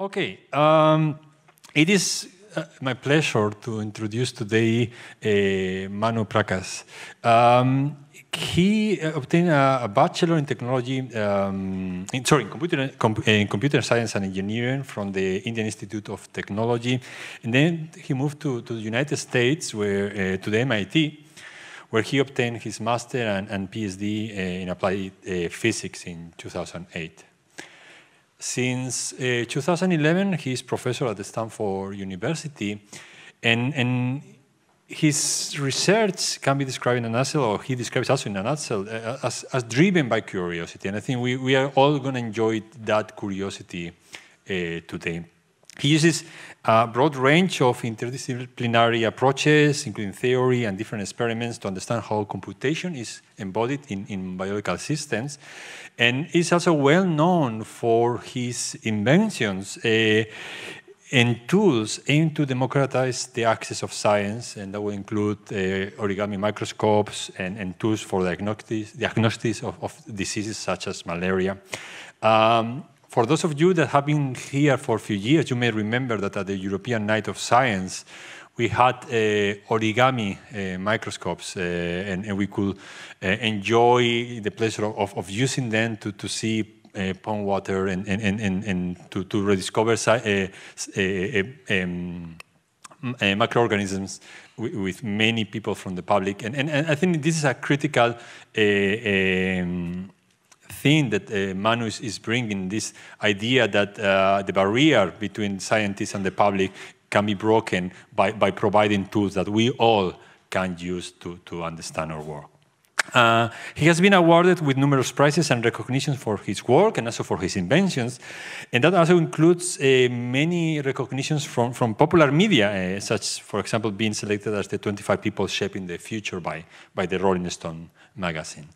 Okay, it is my pleasure to introduce today Manu Prakash. He obtained a bachelor in technology, in computer science and engineering from the Indian Institute of Technology, and then he moved to the United States, where to the MIT, where he obtained his master and PhD in applied physics in 2008. Since 2011, he is professor at the Stanford University, and his research can be described in a nutshell, or he describes also in a nutshell, as driven by curiosity. And I think we are all going to enjoy that curiosity today. He uses a broad range of interdisciplinary approaches, including theory and different experiments, to understand how computation is embodied in biological systems. And is also well known for his inventions and tools aimed to democratize the access of science, and that will include origami microscopes and tools for diagnostics of diseases such as malaria. For those of you that have been here for a few years, you may remember that at the European Night of Science, we had origami microscopes, and we could enjoy the pleasure of using them to see pond water and to rediscover microorganisms with many people from the public. And I think this is a critical thing that Manu is bringing, this idea that the barrier between scientists and the public can be broken by providing tools that we all can use to understand our work. He has been awarded with numerous prizes and recognitions for his work and also for his inventions, and that also includes many recognitions from popular media, such, for example, being selected as the 25 people shaping the future by the Rolling Stone magazine.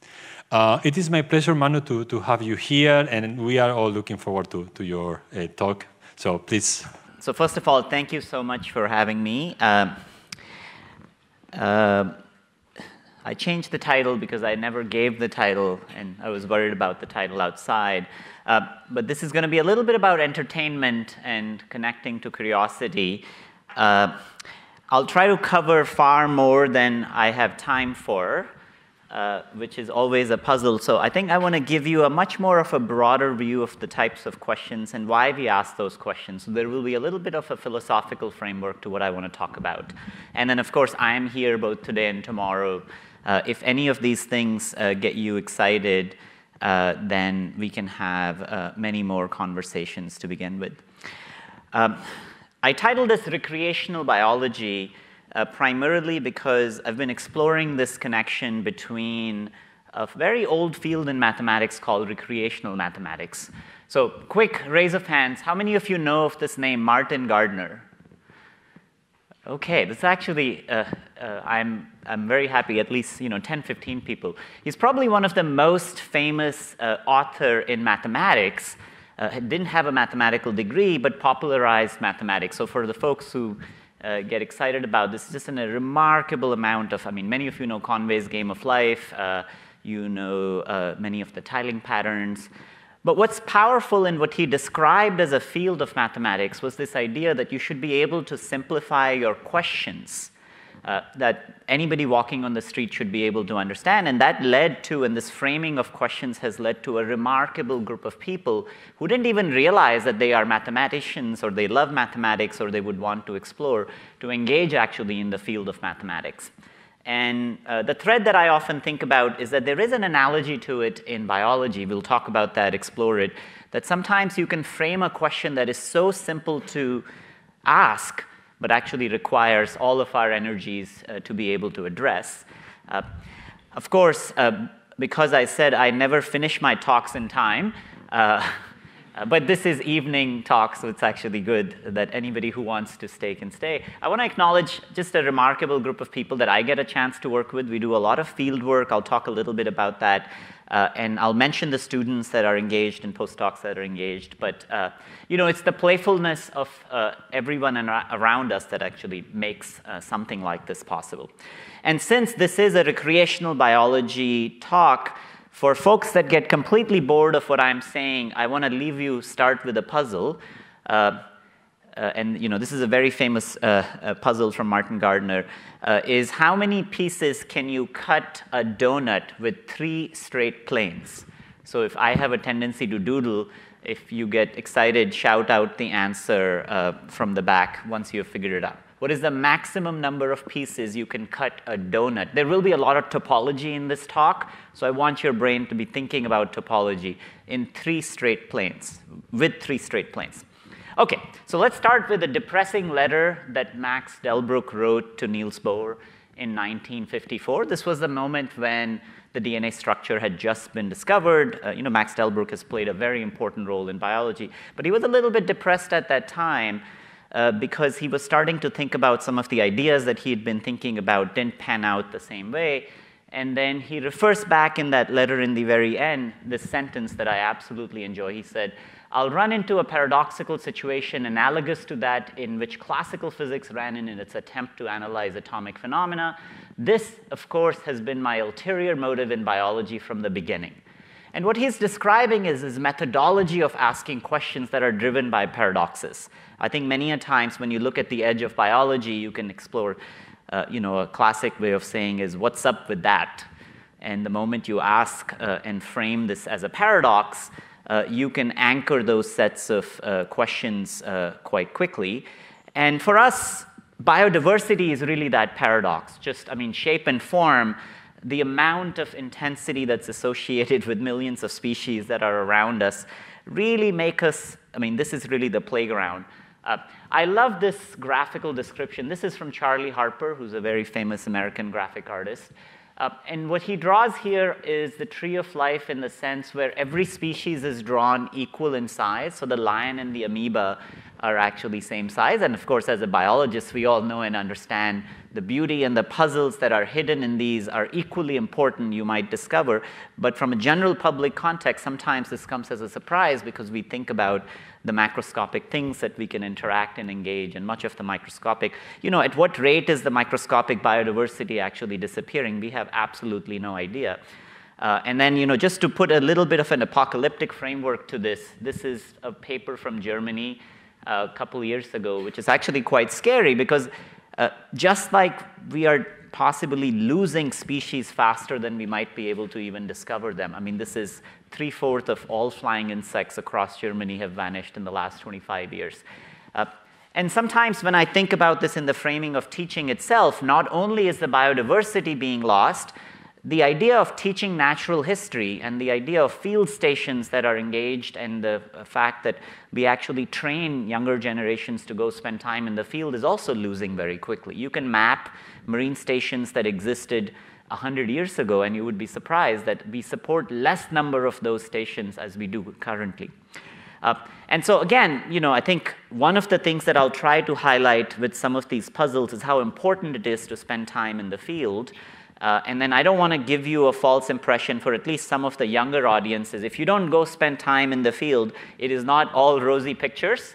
It is my pleasure, Manu, to have you here, and we are all looking forward to your talk. So please. So first of all, thank you so much for having me. I changed the title because I never gave the title, and I was worried about the title outside. But this is going to be a little bit about entertainment and connecting to curiosity. I'll try to cover far more than I have time for, which is always a puzzle. So I think I want to give you a much more of a broader view of the types of questions and why we ask those questions. So there will be a little bit of a philosophical framework to what I want to talk about. And then, of course, I am here both today and tomorrow. If any of these things get you excited, then we can have many more conversations to begin with. I titled this Recreational Biology, primarily because I've been exploring this connection between a very old field in mathematics called recreational mathematics. So quick raise of hands, how many of you know of this name, Martin Gardner? Okay, this actually, I'm very happy, at least 10, 15 people. He's probably one of the most famous author in mathematics. Didn't have a mathematical degree, but popularized mathematics. So for the folks who get excited about this, just in a remarkable amount of, many of you know Conway's Game of Life, you know many of the tiling patterns. But what's powerful in what he described as a field of mathematics was this idea that you should be able to simplify your questions, that anybody walking on the street should be able to understand. And that led to, and this framing of questions has led to a remarkable group of people who didn't even realize that they are mathematicians or they love mathematics or they would want to explore, to engage actually in the field of mathematics. And the thread that I often think about is that there is an analogy to it in biology. We'll talk about that, explore it, that sometimes you can frame a question that is so simple to ask but actually requires all of our energies to be able to address. Of course, because I said I never finish my talks in time, but this is evening talk, so it's actually good that anybody who wants to stay can stay. I want to acknowledge just a remarkable group of people that I get a chance to work with. We do a lot of field work. I'll talk a little bit about that. And I'll mention the students that are engaged and postdocs that are engaged. But it's the playfulness of everyone around us that actually makes something like this possible. And since this is a recreational biology talk, for folks that get completely bored of what I'm saying, I want to leave you start with a puzzle. and you know, this is a very famous puzzle from Martin Gardner, is how many pieces can you cut a donut with 3 straight planes? So if I have a tendency to doodle, if you get excited, shout out the answer from the back once you've figured it out. What is the maximum number of pieces you can cut a donut? There will be a lot of topology in this talk, so I want your brain to be thinking about topology in 3 straight planes, with 3 straight planes. Okay, so let's start with a depressing letter that Max Delbrück wrote to Niels Bohr in 1954. This was the moment when the DNA structure had just been discovered. You know, Max Delbrück has played a very important role in biology, but he was a little bit depressed at that time because he was starting to think about some of the ideas that he had been thinking about didn't pan out the same way. And then he refers back in that letter in the very end, this sentence that I absolutely enjoy. He said, "I'll run into a paradoxical situation analogous to that in which classical physics ran in its attempt to analyze atomic phenomena. This, of course, has been my ulterior motive in biology from the beginning." And what he's describing is his methodology of asking questions that are driven by paradoxes. I think many a times when you look at the edge of biology, you can explore, you know, a classic way of saying is, what's up with that? And the moment you ask and frame this as a paradox, you can anchor those sets of questions quite quickly. And for us, biodiversity is really that paradox. Just, I mean, shape and form, the amount of intensity that's associated with millions of species that are around us really make us, I mean, this is really the playground. I love this graphical description. This is from Charlie Harper, who's a very famous American graphic artist. And what he draws here is the tree of life in the sense where every species is drawn equal in size. So the lion and the amoeba are actually same size. And of course, as a biologist, we all know and understand the beauty and the puzzles that are hidden in these are equally important, you might discover. But from a general public context, sometimes this comes as a surprise because we think about the macroscopic things that we can interact and engage, and much of the microscopic. You know, at what rate is the microscopic biodiversity actually disappearing? We have absolutely no idea. And then, you know, just to put a little bit of an apocalyptic framework to this, this is a paper from Germany a couple years ago, which is actually quite scary because just like we are possibly losing species faster than we might be able to even discover them. I mean, this is 3/4 of all flying insects across Germany have vanished in the last 25 years. And sometimes when I think about this in the framing of teaching itself, not only is the biodiversity being lost, the idea of teaching natural history and the idea of field stations that are engaged and the fact that we actually train younger generations to go spend time in the field is also losing very quickly. You can map marine stations that existed 100 years ago and you would be surprised that we support less number of those stations as we do currently. And so again, you know, I think one of the things that I'll try to highlight with some of these puzzles is how important it is to spend time in the field. And then I don't want to give you a false impression for at least some of the younger audiences. If you don't go spend time in the field, it is not all rosy pictures.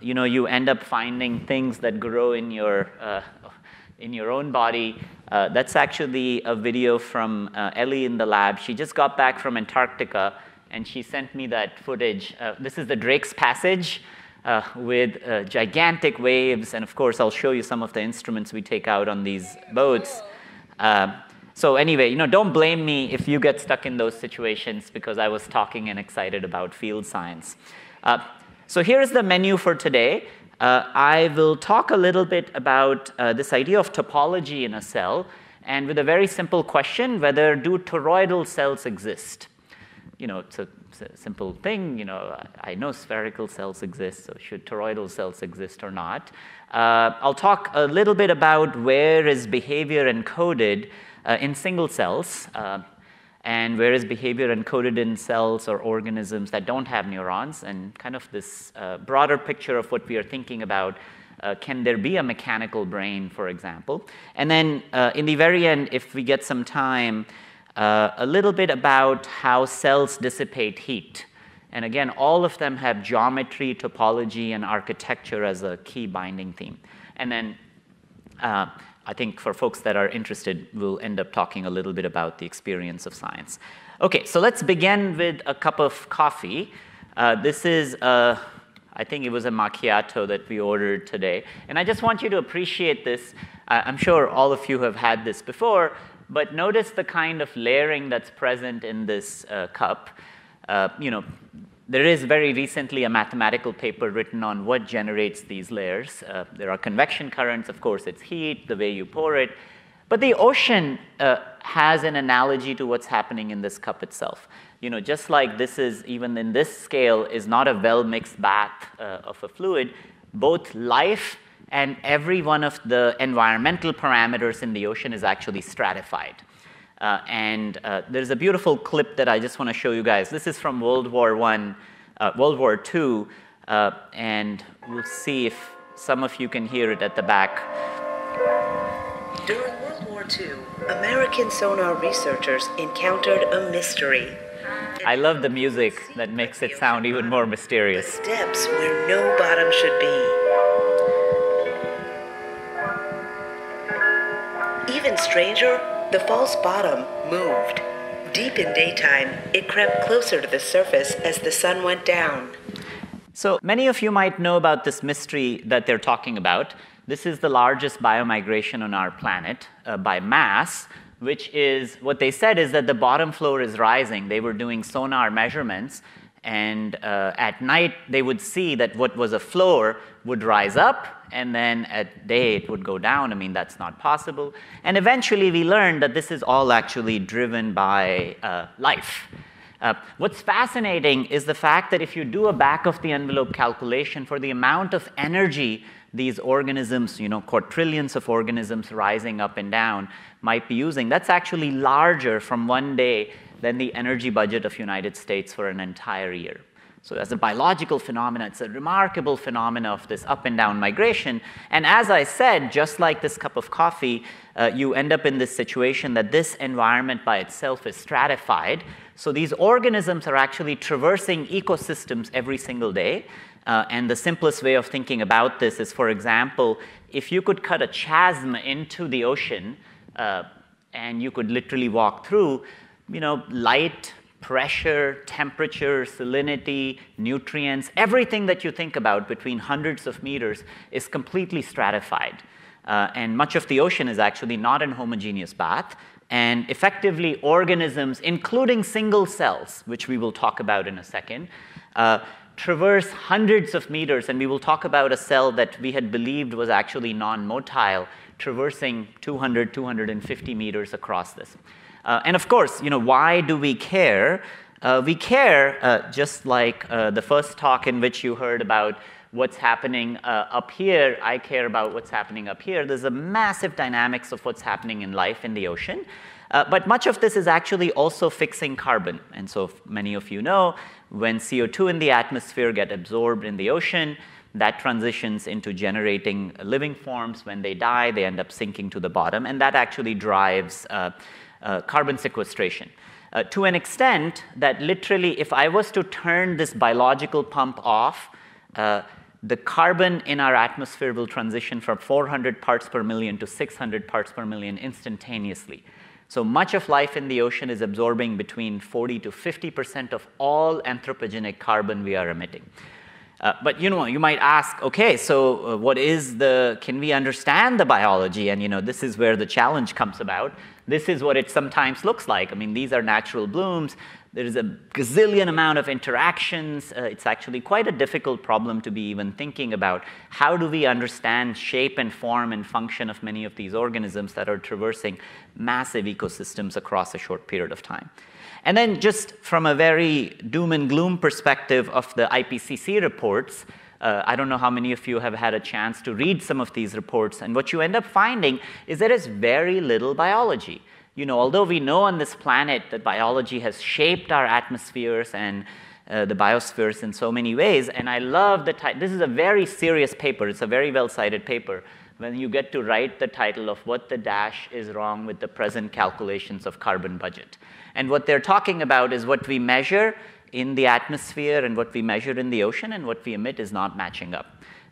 You know, you end up finding things that grow in your own body. That's actually a video from Ellie in the lab. She just got back from Antarctica, and she sent me that footage. This is the Drake's Passage with gigantic waves. And of course, I'll show you some of the instruments we take out on these boats. So anyway, you know, don't blame me if you get stuck in those situations because I was talking and excited about field science. So here is the menu for today. I will talk a little bit about this idea of topology in a cell and with a very simple question, whether do toroidal cells exist? You know, it's a simple thing. You know, I know spherical cells exist, so should toroidal cells exist or not? I'll talk a little bit about where is behavior encoded in single cells, and where is behavior encoded in cells or organisms that don't have neurons, and kind of this broader picture of what we are thinking about. Can there be a mechanical brain, for example? And then in the very end, if we get some time, a little bit about how cells dissipate heat. And again, all of them have geometry, topology, and architecture as a key binding theme. And then I think for folks that are interested, we'll end up talking a little bit about the experience of science. Okay, so let's begin with a cup of coffee. This is, I think it was a macchiato that we ordered today. And I just want you to appreciate this. I'm sure all of you have had this before, but notice the kind of layering that's present in this cup. There is very recently a mathematical paper written on what generates these layers. There are convection currents, of course, it's heat, the way you pour it. But the ocean has an analogy to what's happening in this cup itself. You know, just like this is, even in this scale, is not a well-mixed bath of a fluid, both life and every one of the environmental parameters in the ocean is actually stratified. There's a beautiful clip that I just want to show you guys. This is from World War II, and we'll see if some of you can hear it at the back. During World War II, American sonar researchers encountered a mystery. I love the music that makes it sound even more mysterious. Depths where no bottom should be. Even stranger, the false bottom moved. Deep in daytime, it crept closer to the surface as the sun went down. So many of you might know about this mystery that they're talking about. This is the largest biomigration on our planet by mass, which is, what they said is that the bottom floor is rising. They were doing sonar measurements, and at night they would see that what was a floor would rise up, and then at day it would go down. I mean, that's not possible. And eventually we learned that this is all actually driven by life. What's fascinating is the fact that if you do a back-of-the-envelope calculation for the amount of energy these organisms, you know, quadrillions of organisms rising up and down might be using, that's actually larger from one day than the energy budget of the United States for an entire year. So as a biological phenomena, it's a remarkable phenomena of this up and down migration. And as I said, just like this cup of coffee, you end up in this situation that this environment by itself is stratified. So these organisms are actually traversing ecosystems every single day. And the simplest way of thinking about this is, for example, if you could cut a chasm into the ocean and you could literally walk through, you know, light, pressure, temperature, salinity, nutrients, everything that you think about between hundreds of meters is completely stratified. And much of the ocean is actually not an homogeneous bath. And effectively, organisms, including single cells, which we will talk about in a second, traverse hundreds of meters. And we will talk about a cell that we had believed was actually non-motile, traversing 200, 250 meters across this. And of course, you know, why do we care? We care just like the first talk in which you heard about what's happening up here. I care about what's happening up here. There's a massive dynamics of what's happening in life in the ocean. But much of this is actually also fixing carbon. And so many of you know, when CO2 in the atmosphere gets absorbed in the ocean, that transitions into generating living forms. When they die, they end up sinking to the bottom. And that actually drives carbon sequestration. To an extent that literally, if I was to turn this biological pump off, the carbon in our atmosphere will transition from 400 parts per million to 600 parts per million instantaneously. So much of life in the ocean is absorbing between 40 to 50% of all anthropogenic carbon we are emitting. But, you know, you might ask, okay, so what is the, can we understand the biology? And, you know, this is where the challenge comes about. This is what it sometimes looks like. I mean, these are natural blooms. There is a gazillion amount of interactions. It's actually quite a difficult problem to be even thinking about. How do we understand shape and form and function of many of these organisms that are traversing massive ecosystems across a short period of time? And then just from a very doom and gloom perspective of the IPCC reports, I don't know how many of you have had a chance to read some of these reports, and what you end up finding is there is very little biology. You know, although we know on this planet that biology has shaped our atmospheres and the biospheres in so many ways, and I love the title. This is a very serious paper. It's a very well-cited paper. When you get to write the title of what the dash is wrong with the present calculations of carbon budget. And what they're talking about is what we measure in the atmosphere and what we measure in the ocean and what we emit is not matching up.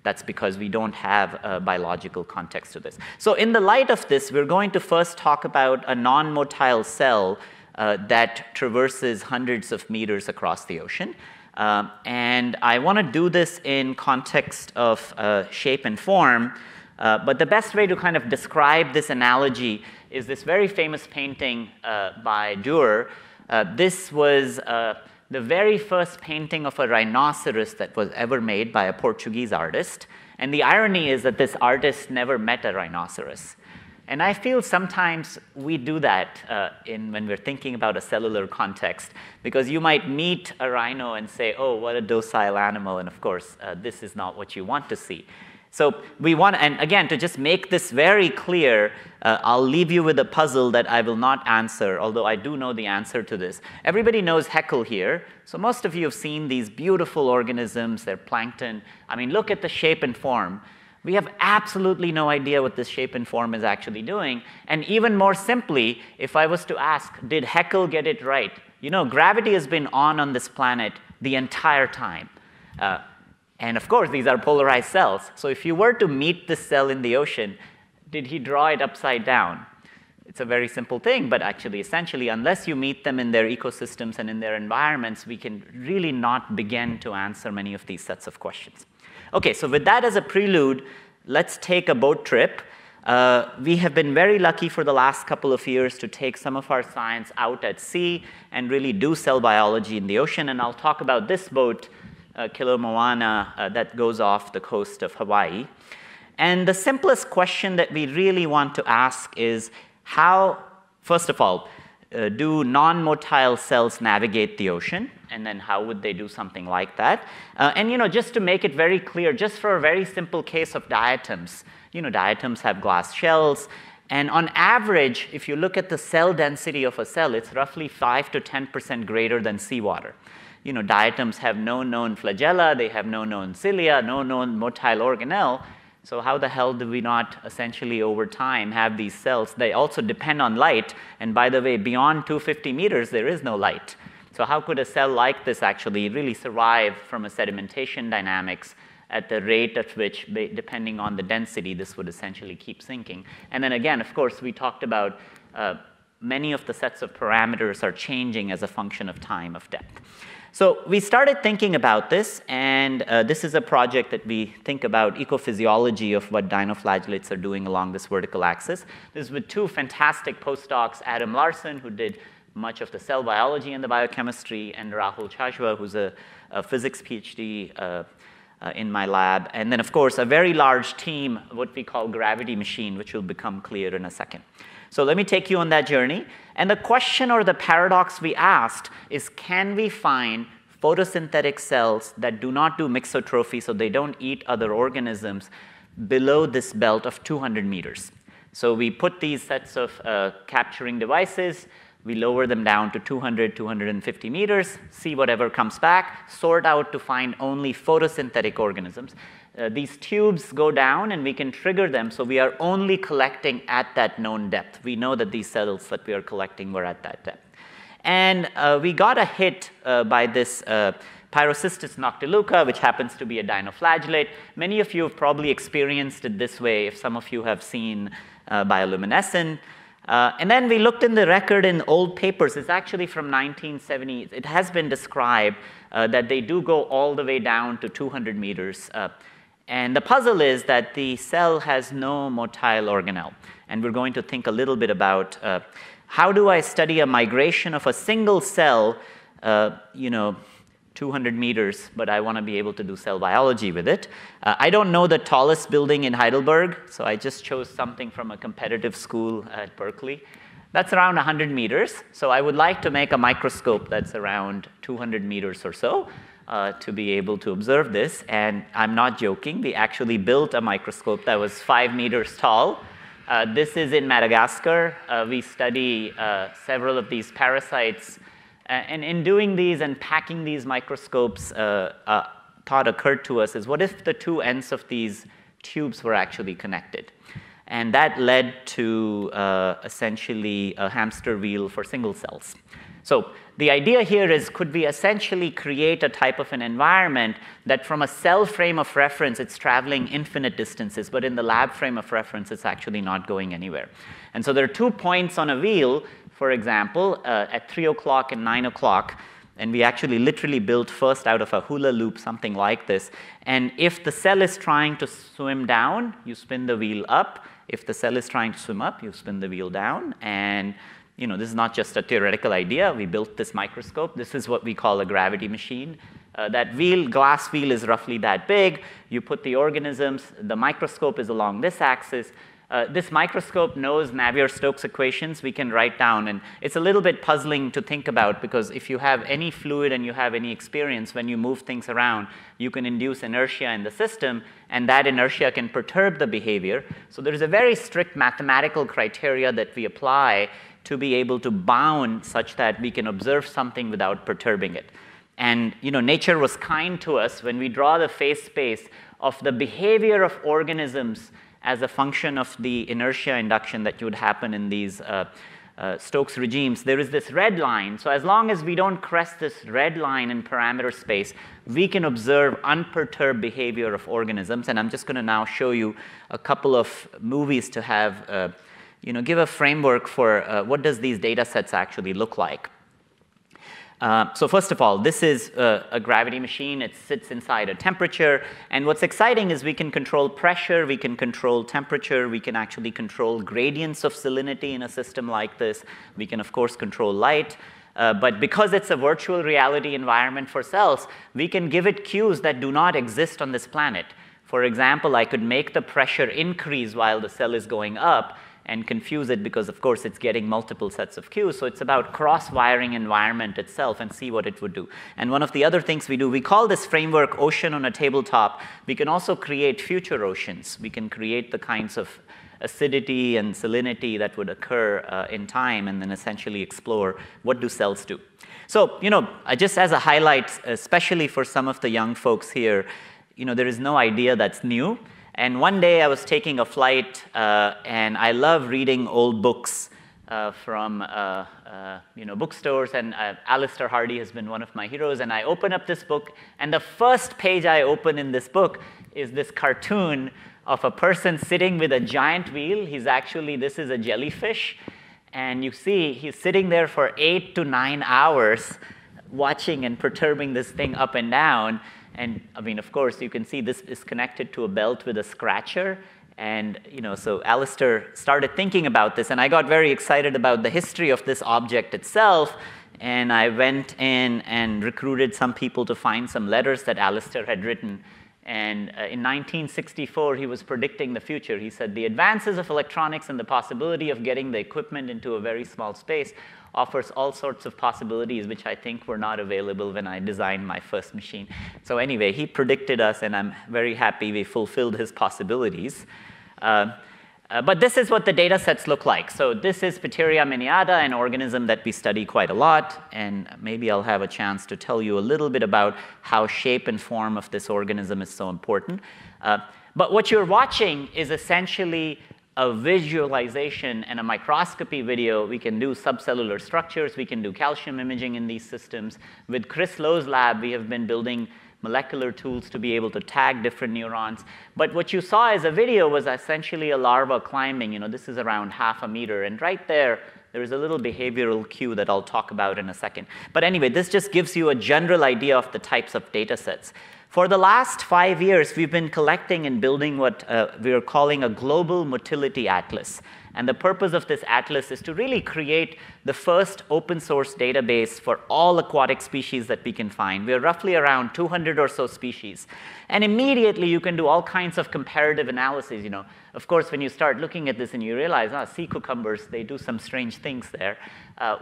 That's because we don't have a biological context to this. So in the light of this, we're going to first talk about a non-motile cell that traverses hundreds of meters across the ocean. And I want to do this in context of shape and form, but the best way to kind of describe this analogy is this very famous painting by Dürer. This was the very first painting of a rhinoceros that was ever made by a Portuguese artist. And the irony is that this artist never met a rhinoceros. And I feel sometimes we do that when we're thinking about a cellular context, because you might meet a rhino and say, oh, what a docile animal, and of course, this is not what you want to see. So we want, and again, to just make this very clear, I'll leave you with a puzzle that I will not answer, although I do know the answer to this. Everybody knows Haeckel here, so most of you have seen these beautiful organisms, they're plankton. I mean, look at the shape and form. We have absolutely no idea what this shape and form is actually doing. And even more simply, if I was to ask, did Haeckel get it right? You know, gravity has been on this planet the entire time. And of course, these are polarized cells. So if you were to meet this cell in the ocean, did he draw it upside down? It's a very simple thing, but actually, essentially, unless you meet them in their ecosystems and in their environments, we can really not begin to answer many of these sets of questions. Okay, so with that as a prelude, let's take a boat trip. We have been very lucky for the last couple of years to take some of our science out at sea and really do cell biology in the ocean, and I'll talk about this boat, Kilo Moana, that goes off the coast of Hawaii. And the simplest question that we really want to ask is how, first of all, do non-motile cells navigate the ocean? And then how would they do something like that? And you know, just to make it very clear, just for a very simple case of diatoms, you know, diatoms have glass shells, and on average, if you look at the cell density of a cell, it's roughly 5 to 10% greater than seawater. You know, diatoms have no known flagella, they have no known cilia, no known motile organelle, so how the hell do we not essentially over time have these cells? They also depend on light, and by the way, beyond 250 meters, there is no light. So how could a cell like this actually really survive from a sedimentation dynamics at the rate at which, depending on the density, this would essentially keep sinking? And then again, of course, we talked about many of the sets of parameters are changing as a function of time, of depth. So we started thinking about this, and this is a project that we think about ecophysiology of what dinoflagellates are doing along this vertical axis. This is with two fantastic postdocs, Adam Larson, who did much of the cell biology and the biochemistry, and Rahul Chajwa, who's a physics PhD in my lab. And then, of course, a very large team, what we call Gravity Machine, which will become clear in a second. So let me take you on that journey. And the question or the paradox we asked is, can we find photosynthetic cells that do not do mixotrophy, so they don't eat other organisms, below this belt of 200 meters? So we put these sets of capturing devices, we lower them down to 200, 250 meters, see whatever comes back, sort out to find only photosynthetic organisms. These tubes go down and we can trigger them, so we are only collecting at that known depth. We know that these cells that we are collecting were at that depth. And we got a hit by this Pyrocystis noctiluca, which happens to be a dinoflagellate. Many of you have probably experienced it this way if some of you have seen bioluminescent. And then we looked in the record in old papers. It's actually from 1970s. It has been described that they do go all the way down to 200 meters. And the puzzle is that the cell has no motile organelle. And we're going to think a little bit about how do I study a migration of a single cell, 200 meters, but I want to be able to do cell biology with it. I don't know the tallest building in Heidelberg, so I just chose something from a competitive school at Berkeley. That's around 100 meters, so I would like to make a microscope that's around 200 meters or so to be able to observe this, and I'm not joking, we actually built a microscope that was 5 meters tall. This is in Madagascar. We study several of these parasites. And in doing these and packing these microscopes, thought occurred to us is, what if the two ends of these tubes were actually connected? And that led to essentially a hamster wheel for single cells. So the idea here is, could we essentially create a type of an environment that from a cell frame of reference, it's traveling infinite distances, but in the lab frame of reference, it's actually not going anywhere. And so there are 2 points on a wheel. For example, at 3 o'clock and 9 o'clock, And we actually literally built first out of a hula loop, something like this. And if the cell is trying to swim down, you spin the wheel up. If the cell is trying to swim up, you spin the wheel down. And you know, this is not just a theoretical idea. We built this microscope. This is what we call a gravity machine. That wheel, glass wheel, is roughly that big. You put the organisms. The microscope is along this axis. This microscope knows Navier-Stokes equations we can write down, and it's a little bit puzzling to think about because if you have any fluid and you have any experience, when you move things around, you can induce inertia in the system, and that inertia can perturb the behavior. So there is a very strict mathematical criteria that we apply to be able to bound such that we can observe something without perturbing it. And you know, nature was kind to us when we draw the phase space of the behavior of organisms as a function of the inertia induction that would happen in these Stokes regimes. There is this red line. So as long as we don't crest this red line in parameter space, we can observe unperturbed behavior of organisms. And I'm just going to now show you a couple of movies to have, you know, give a framework for what does these data sets actually look like. So first of all, this is a gravity machine. It sits inside a temperature. And what's exciting is we can control pressure, we can control temperature, we can actually control gradients of salinity in a system like this. We can, of course, control light. But because it's a virtual reality environment for cells, we can give it cues that do not exist on this planet. For example, I could make the pressure increase while the cell is going up and confuse it because, of course, it's getting multiple sets of cues. So it's about cross-wiring environment itself and see what it would do. And one of the other things we do, we call this framework ocean on a tabletop. We can also create future oceans. We can create the kinds of acidity and salinity that would occur in time and then essentially explore what do cells do. So, you know, just as a highlight, especially for some of the young folks here, you know, there is no idea that's new. And one day I was taking a flight, and I love reading old books from you know, bookstores, and Alistair Hardy has been one of my heroes. And I open up this book, and the first page I open in this book is this cartoon of a person sitting with a giant wheel. He's actually, this is a jellyfish, and you see he's sitting there for 8 to 9 hours watching and perturbing this thing up and down. And I mean, of course, you can see this is connected to a belt with a scratcher. And you know, so Alistair started thinking about this, and I got very excited about the history of this object itself. And I went in and recruited some people to find some letters that Alistair had written. And in 1964, he was predicting the future. He said, the advances of electronics and the possibility of getting the equipment into a very small space offers all sorts of possibilities which I think were not available when I designed my first machine. So anyway, he predicted us, and I'm very happy we fulfilled his possibilities. But this is what the data sets look like. So this is Pteria miniata, an organism that we study quite a lot, and maybe I'll have a chance to tell you a little bit about how shape and form of this organism is so important. But what you're watching is essentially a visualization and a microscopy video. We can do subcellular structures. We can do calcium imaging in these systems. With Chris Lowe's lab, we have been building molecular tools to be able to tag different neurons. But what you saw as a video was essentially a larva climbing. You know, this is around 0.5 meters. And right there, there is a little behavioral cue that I'll talk about in a second. But anyway, this just gives you a general idea of the types of data sets. For the last 5 years, we've been collecting and building what we are calling a global motility atlas. And the purpose of this atlas is to really create the first open source database for all aquatic species that we can find. We're roughly around 200 or so species. And immediately, you can do all kinds of comparative analyses. You know, of course, when you start looking at this and you realize, ah, sea cucumbers, they do some strange things there.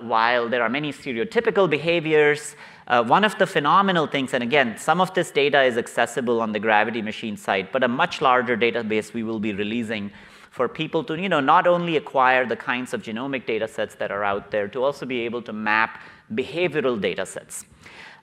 While there are many stereotypical behaviors, one of the phenomenal things, and again, some of this data is accessible on the Gravity Machine site, but a much larger database we will be releasing for people to, you know, not only acquire the kinds of genomic data sets that are out there, to also be able to map behavioral data sets.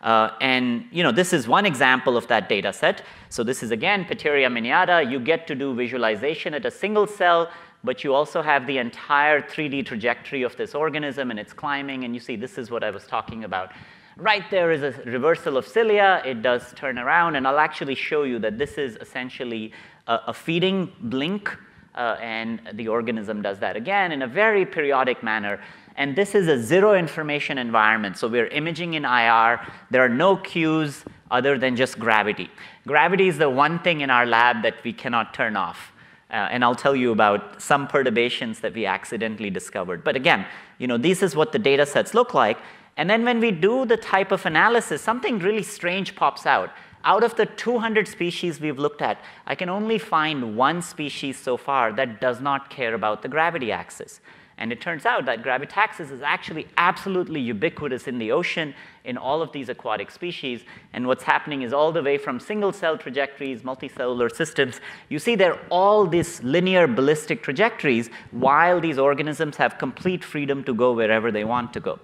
And you know, this is one example of that data set. So this is, again, Pteria miniata. You get to do visualization at a single cell, but you also have the entire 3D trajectory of this organism, and it's climbing, and you see this is what I was talking about. Right there is a reversal of cilia. It does turn around, and I'll actually show you that this is essentially a feeding blink, and the organism does that again in a very periodic manner. And this is a zero information environment. So we're imaging in IR. There are no cues other than just gravity. Gravity is the one thing in our lab that we cannot turn off. And I'll tell you about some perturbations that we accidentally discovered. But again, this is what the data sets look like. And then when we do the type of analysis, something really strange pops out. Out of the 200 species we've looked at, I can only find one species so far that does not care about the gravity axis. And it turns out that gravitaxis is actually absolutely ubiquitous in the ocean in all of these aquatic species. And what's happening is all the way from single-cell trajectories, multicellular systems, you see there are all these linear ballistic trajectories while these organisms have complete freedom to go wherever they want to go.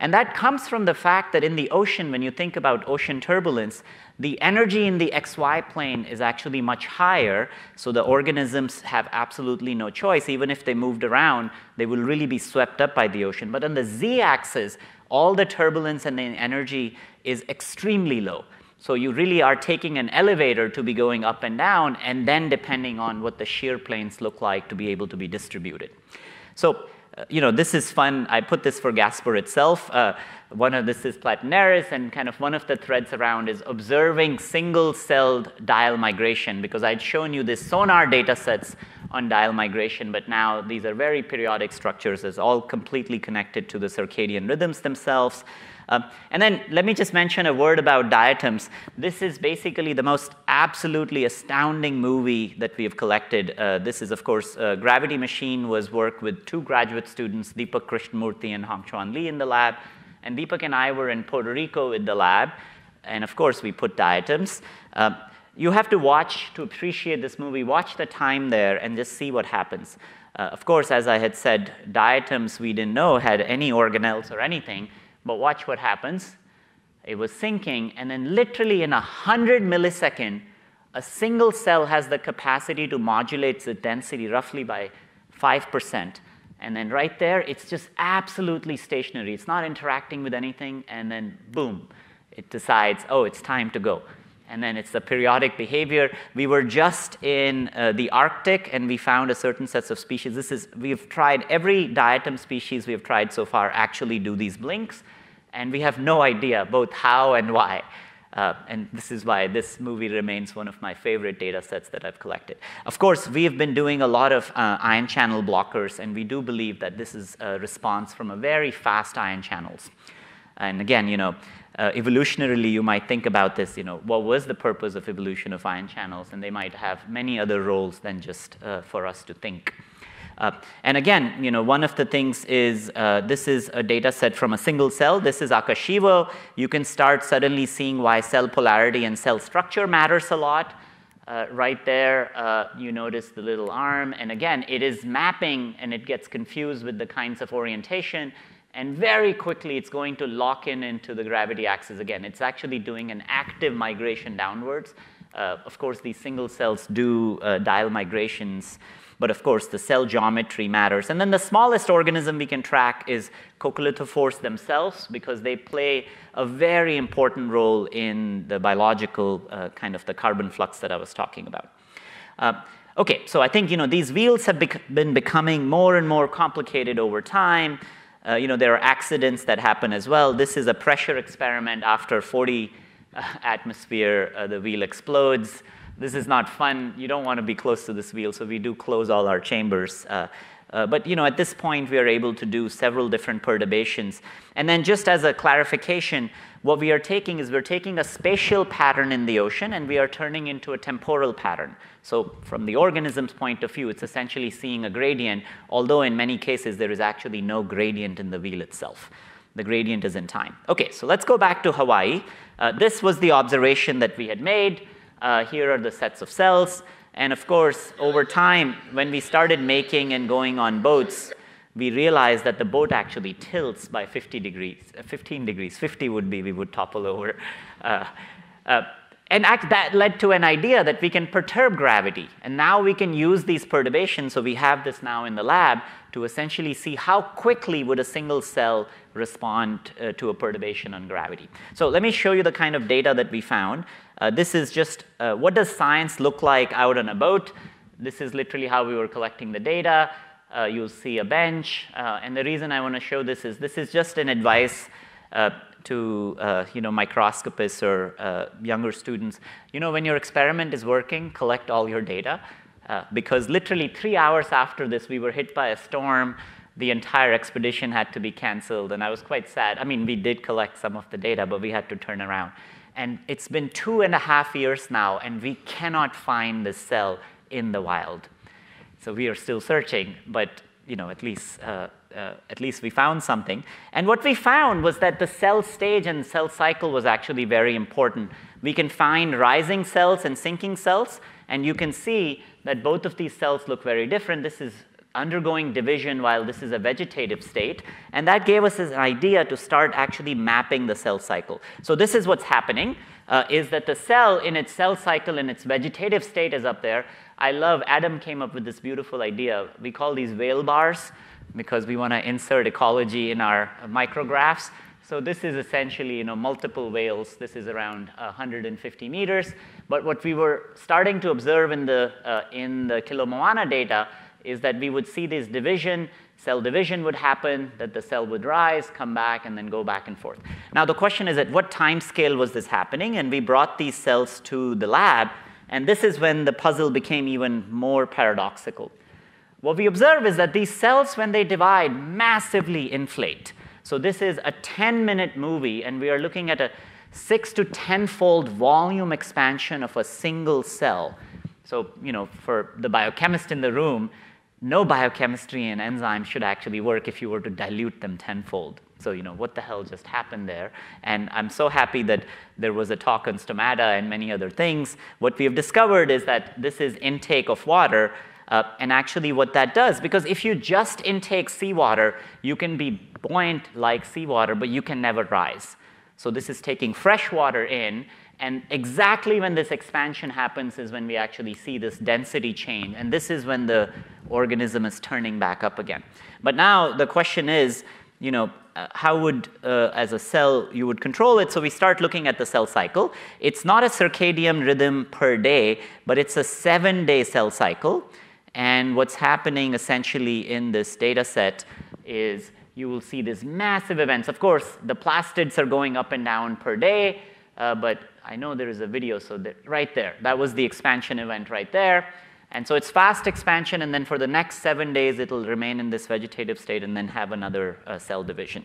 And that comes from the fact that in the ocean, when you think about ocean turbulence, the energy in the XY plane is actually much higher, so the organisms have absolutely no choice. Even if they moved around, they will really be swept up by the ocean. But on the Z axis, all the turbulence and the energy is extremely low. So you really are taking an elevator to be going up and down, and then depending on what the shear planes look like to be able to be distributed. So, this is fun. I put this for Gasper itself. This is Platynereis, and kind of one of the threads around is observing single-celled dial migration, because I'd shown you this sonar data sets on dial migration, but now these are very periodic structures. It's all completely connected to the circadian rhythms themselves. And then let me just mention a word about diatoms. This is basically the most absolutely astounding movie that we have collected. This is, of course, Gravity Machine was work with two graduate students, Deepak Krishnamurthy and Hongchuan Lee in the lab. And Deepak and I were in Puerto Rico with the lab. And of course, we put diatoms. You have to watch to appreciate this movie. Watch the time there and just see what happens. Of course, as I had said, diatoms we didn't know had any organelles or anything. But watch what happens. It was sinking, and then literally in 100 milliseconds, a single cell has the capacity to modulate its density roughly by 5%. And then right there, it's just absolutely stationary. It's not interacting with anything, and then boom, it decides, oh, it's time to go. And then it's the periodic behavior. We were just in the Arctic, and we found a certain set of species. We've tried every diatom species we've tried so far actually do these blinks, and we have no idea both how and why. And this is why this movie remains one of my favorite data sets that I've collected. Of course, we've been doing a lot of ion channel blockers, and we do believe that this is a response from a very fast ion channels. And again, evolutionarily, you might think about this, what was the purpose of evolution of ion channels? And they might have many other roles than just for us to think. And again, one of the things is this is a data set from a single cell. This is Akashivo. You can start suddenly seeing why cell polarity and cell structure matters a lot. Right there, you notice the little arm. And again, it is mapping, and it gets confused with the kinds of orientation. And very quickly, it's going to lock in into the gravity axis again. It's actually doing an active migration downwards. Of course, these single cells do dial migrations. But of course, the cell geometry matters. And then the smallest organism we can track is coccolithophores themselves, because they play a very important role in the biological kind of the carbon flux that I was talking about. OK, so I think these wheels have been becoming more and more complicated over time. There are accidents that happen as well. This is a pressure experiment. After 40 atmosphere, the wheel explodes. This is not fun. You don't want to be close to this wheel, so we do close all our chambers. But at this point, we are able to do several different perturbations. And then just as a clarification, what we are taking is we're taking a spatial pattern in the ocean, and we are turning into a temporal pattern. So from the organism's point of view, it's essentially seeing a gradient, although in many cases, there is actually no gradient in the wheel itself. The gradient is in time. OK, so let's go back to Hawaii. This was the observation that we had made. Here are the sets of cells. And of course, over time, when we started making and going on boats, we realized that the boat actually tilts by 15 degrees. 50 would be, we would topple over. And that led to an idea that we can perturb gravity. And now we can use these perturbations, so we have this now in the lab, to essentially see how quickly would a single cell respond to a perturbation on gravity. So let me show you the kind of data that we found. This is just what does science look like out on a boat. This is literally how we were collecting the data. You'll see a bench. And the reason I want to show this is just an advice to microscopists or younger students. You know, when your experiment is working, collect all your data. Because literally 3 hours after this, we were hit by a storm. The entire expedition had to be canceled, and I was quite sad. I mean, we did collect some of the data, but we had to turn around. And it's been 2.5 years now, and we cannot find this cell in the wild. So we are still searching, but you know, at least we found something. And what we found was that the cell stage and cell cycle was actually very important. We can find rising cells and sinking cells, and you can see that both of these cells look very different. This is undergoing division while this is a vegetative state. And that gave us an idea to start actually mapping the cell cycle. So this is what's happening, is that the cell in its cell cycle in its vegetative state is up there. I love, Adam came up with this beautiful idea. We call these whale bars because we want to insert ecology in our micrographs. So this is essentially, you know, multiple whales. This is around 150 meters. But what we were starting to observe in the Kilo Moana data is that we would see this division, cell division would happen, that the cell would rise, come back, and then go back and forth. Now the question is, at what time scale was this happening? And we brought these cells to the lab, and this is when the puzzle became even more paradoxical. What we observe is that these cells, when they divide, massively inflate. So this is a 10-minute movie, and we are looking at a 6- to 10-fold volume expansion of a single cell. So, you know, for the biochemist in the room, no biochemistry and enzymes should actually work if you were to dilute them 10-fold. So, you know, what the hell just happened there? And I'm so happy that there was a talk on stomata and many other things. What we have discovered is that this is intake of water, and actually what that does, because if you just intake seawater, you can be buoyant like seawater, but you can never rise. So this is taking fresh water in, and exactly when this expansion happens is when we actually see this density change, and this is when the organism is turning back up again. But now the question is, you know, how would, as a cell, you would control it? So we start looking at the cell cycle. It's not a circadian rhythm per day, but it's a 7-day cell cycle. And what's happening essentially in this data set is you will see these massive events. Of course, the plastids are going up and down per day, but I know there is a video, so that right there. That was the expansion event right there. And so it's fast expansion, and then for the next 7 days, it'll remain in this vegetative state and then have another cell division.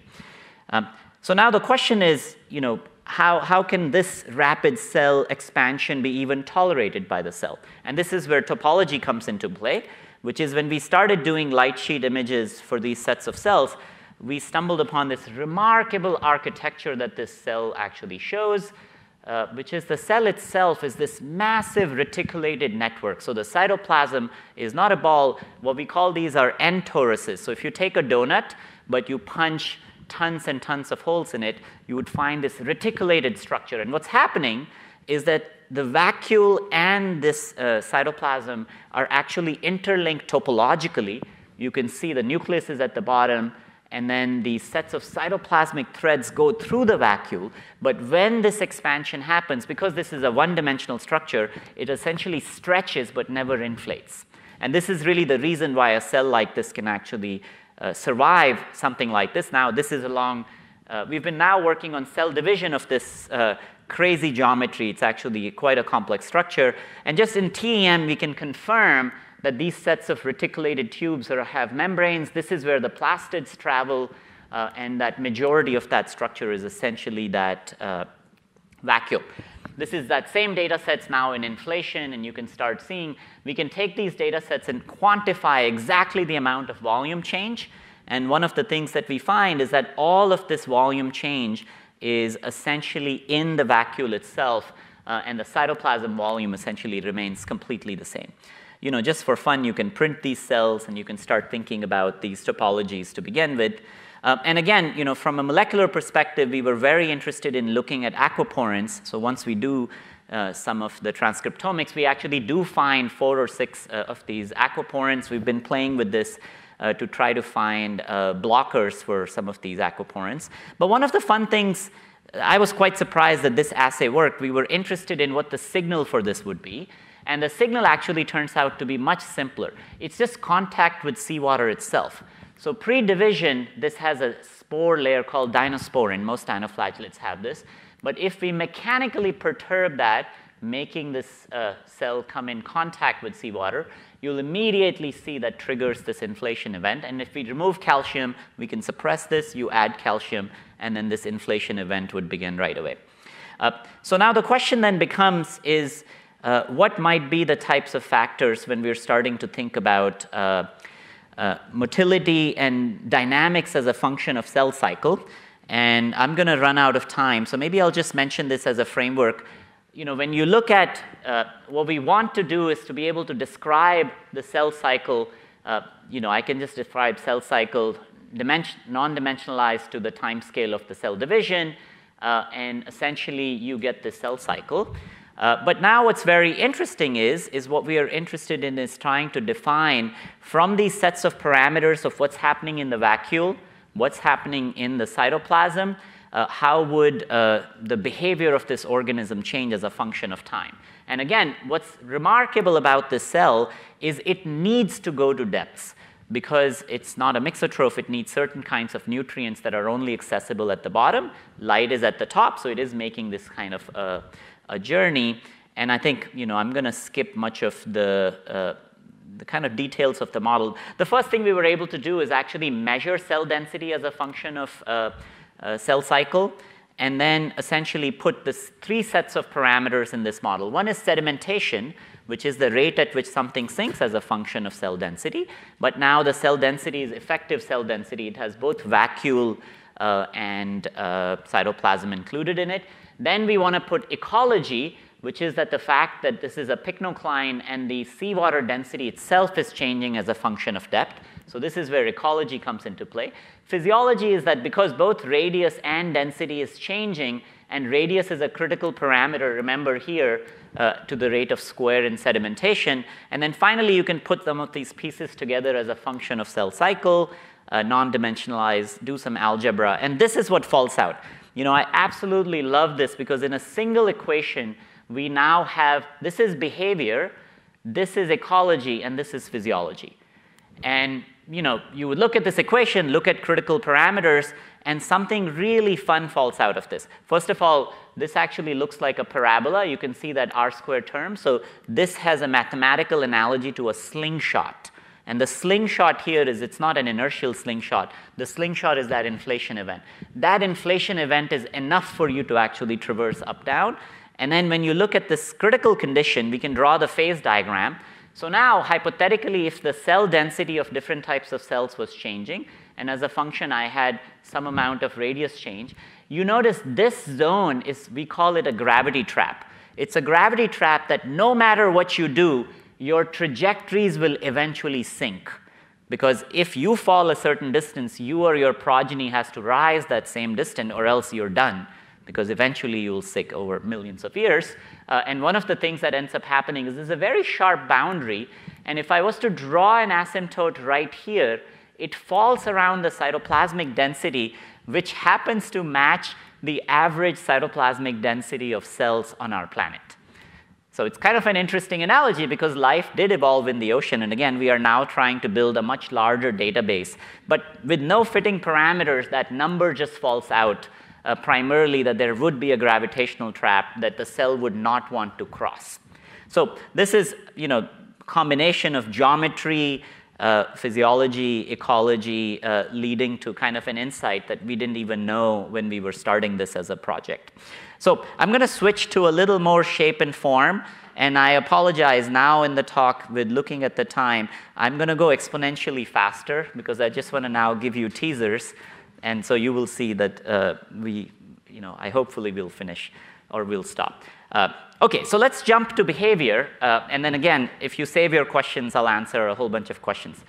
So now the question is, you know, how can this rapid cell expansion be even tolerated by the cell? And this is where topology comes into play, which is when we started doing light sheet images for these sets of cells, we stumbled upon this remarkable architecture that this cell actually shows. Which is the cell itself is this massive reticulated network. So the cytoplasm is not a ball. What we call these are enttoruses. So if you take a donut, but you punch tons and tons of holes in it, you would find this reticulated structure. And what's happening is that the vacuole and this cytoplasm are actually interlinked topologically. You can see the nucleus is at the bottom, and then these sets of cytoplasmic threads go through the vacuole. But when this expansion happens, because this is a one-dimensional structure, it essentially stretches but never inflates. And this is really the reason why a cell like this can actually survive something like this. Now, this is along, we've been now working on cell division of this crazy geometry. It's actually quite a complex structure. And just in TEM, we can confirm that these sets of reticulated tubes have membranes. This is where the plastids travel, and that majority of that structure is essentially that vacuole. This is that same data sets now in inflation, and you can start seeing, we can take these data sets and quantify exactly the amount of volume change. And one of the things that we find is that all of this volume change is essentially in the vacuole itself, and the cytoplasm volume essentially remains completely the same. You know, just for fun, you can print these cells, and you can start thinking about these topologies to begin with. And again, you know, from a molecular perspective, we were very interested in looking at aquaporins. So once we do some of the transcriptomics, we actually do find 4 or 6 of these aquaporins. We've been playing with this to try to find blockers for some of these aquaporins. But one of the fun things, I was quite surprised that this assay worked. We were interested in what the signal for this would be. And the signal actually turns out to be much simpler. It's just contact with seawater itself. So pre-division, this has a spore layer called dinosporin. Most dinoflagellates have this. But if we mechanically perturb that, making this cell come in contact with seawater, you'll immediately see that triggers this inflation event. And if we remove calcium, we can suppress this. You add calcium, and then this inflation event would begin right away. So now the question then becomes is, what might be the types of factors when we're starting to think about motility and dynamics as a function of cell cycle? And I'm going to run out of time, so maybe I'll just mention this as a framework. You know, when you look at what we want to do is to be able to describe the cell cycle. You know, I can just describe cell cycle non-dimensionalized to the time scale of the cell division, and essentially you get this cell cycle. But now what's very interesting is what we are interested in is trying to define from these sets of parameters of what's happening in the vacuole, what's happening in the cytoplasm, how would the behavior of this organism change as a function of time. And again, what's remarkable about this cell is it needs to go to depths. Because it's not a mixotroph, it needs certain kinds of nutrients that are only accessible at the bottom. Light is at the top, so it is making this kind of a journey. And I think, you know, I'm going to skip much of the kind of details of the model. The first thing we were able to do is actually measure cell density as a function of cell cycle, and then essentially put this three sets of parameters in this model. One is sedimentation, which is the rate at which something sinks as a function of cell density. But now the cell density is effective cell density. It has both vacuole and cytoplasm included in it. Then we want to put ecology, which is that the fact that this is a pycnocline and the seawater density itself is changing as a function of depth. So this is where ecology comes into play. Physiology is that because both radius and density is changing, and radius is a critical parameter, remember here, to the rate of square in sedimentation. And then finally, you can put some of these pieces together as a function of cell cycle, non-dimensionalize, do some algebra. And this is what falls out. You know, I absolutely love this because in a single equation, we now have, this is behavior, this is ecology, and this is physiology. And, you know, you would look at this equation, look at critical parameters, and something really fun falls out of this. First of all, this actually looks like a parabola. You can see that R-squared term. So this has a mathematical analogy to a slingshot. And the slingshot here is it's not an inertial slingshot. The slingshot is that inflation event. That inflation event is enough for you to actually traverse up-down. And then when you look at this critical condition, we can draw the phase diagram. So now, hypothetically, if the cell density of different types of cells was changing, and as a function, I had some amount of radius change. You notice this zone is, we call it a gravity trap. It's a gravity trap that no matter what you do, your trajectories will eventually sink. Because if you fall a certain distance, you or your progeny has to rise that same distance, or else you're done. Because eventually you'll sink over millions of years. And one of the things that ends up happening is there's a very sharp boundary. And if I was to draw an asymptote right here, it falls around the cytoplasmic density, which happens to match the average cytoplasmic density of cells on our planet. So it's kind of an interesting analogy because life did evolve in the ocean. And again, we are now trying to build a much larger database. But with no fitting parameters, that number just falls out, primarily that there would be a gravitational trap that the cell would not want to cross. So this is, you know, combination of geometry, physiology, ecology, leading to kind of an insight that we didn't even know when we were starting this as a project. So I'm going to switch to a little more shape and form, and I apologize now in the talk with looking at the time. I'm going to go exponentially faster because I just want to now give you teasers, and so you will see that we, you know, I hopefully will finish or we'll stop. Okay, so let's jump to behavior, and then again, if you save your questions, I'll answer a whole bunch of questions.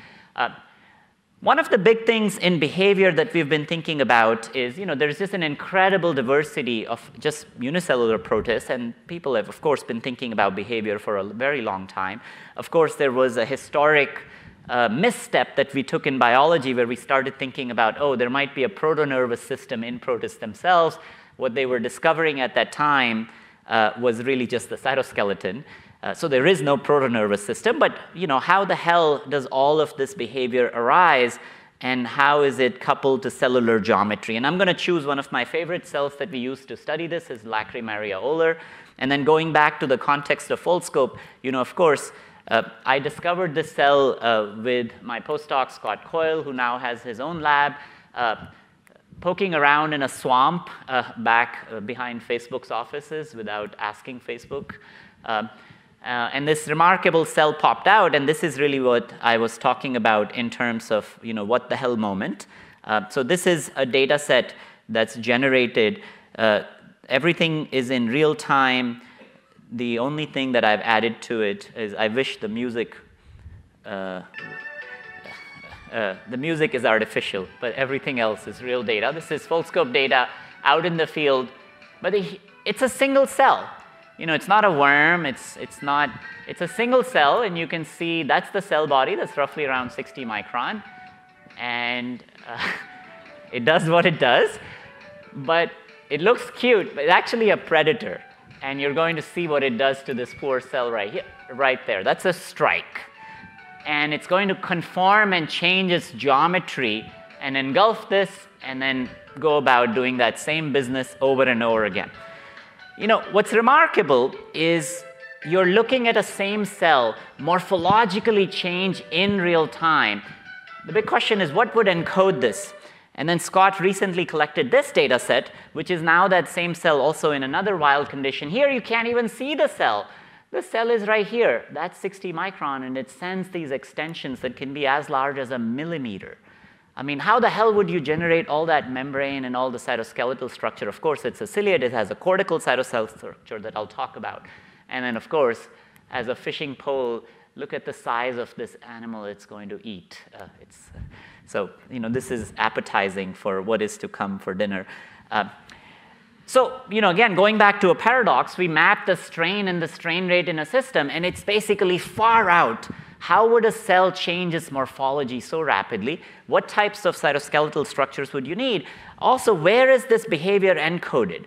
One of the big things in behavior that we've been thinking about is, you know, there's just an incredible diversity of just unicellular protists, and people have, of course, been thinking about behavior for a very long time. Of course, there was a historic misstep that we took in biology where we started thinking about, oh, there might be a proto-nervous system in protists themselves. What they were discovering at that time was really just the cytoskeleton. So there is no proto-nervous system, but how the hell does all of this behavior arise, and how is it coupled to cellular geometry? And I'm going to choose one of my favorite cells that we used to study this, is Lacrymaria oler. And then going back to the context of Foldscope, of course, I discovered this cell with my postdoc, Scott Coyle, who now has his own lab, poking around in a swamp back behind Facebook's offices without asking Facebook. And this remarkable cell popped out, and this is really what I was talking about in terms of what the hell moment. So this is a data set that's generated. Everything is in real time. The only thing that I've added to it is I wish the music is artificial, but everything else is real data. This is Foldscope data out in the field, but it's a single cell. It's not a worm, it's a single cell, and you can see that's the cell body, that's roughly around 60 micron, and it does what it does, but it looks cute, but it's actually a predator, and you're going to see what it does to this poor cell right here, right there. That's a strike, and it's going to conform and change its geometry and engulf this, and then go about doing that same business over and over again. What's remarkable is you're looking at a same cell morphologically change in real time. The big question is, what would encode this? And then Scott recently collected this data set, which is now that same cell also in another wild condition. Here you can't even see the cell. The cell is right here. That's 60 micron, and it sends these extensions that can be as large as a millimeter. I mean, how the hell would you generate all that membrane and all the cytoskeletal structure? Of course, it's a ciliate. It has a cortical cytosol structure that I'll talk about. And then, of course, as a fishing pole, look at the size of this animal it's going to eat. This is appetizing for what is to come for dinner. Again, going back to a paradox, we map the strain and the strain rate in a system, and it's basically far out. How would a cell change its morphology so rapidly? What types of cytoskeletal structures would you need? Also, where is this behavior encoded?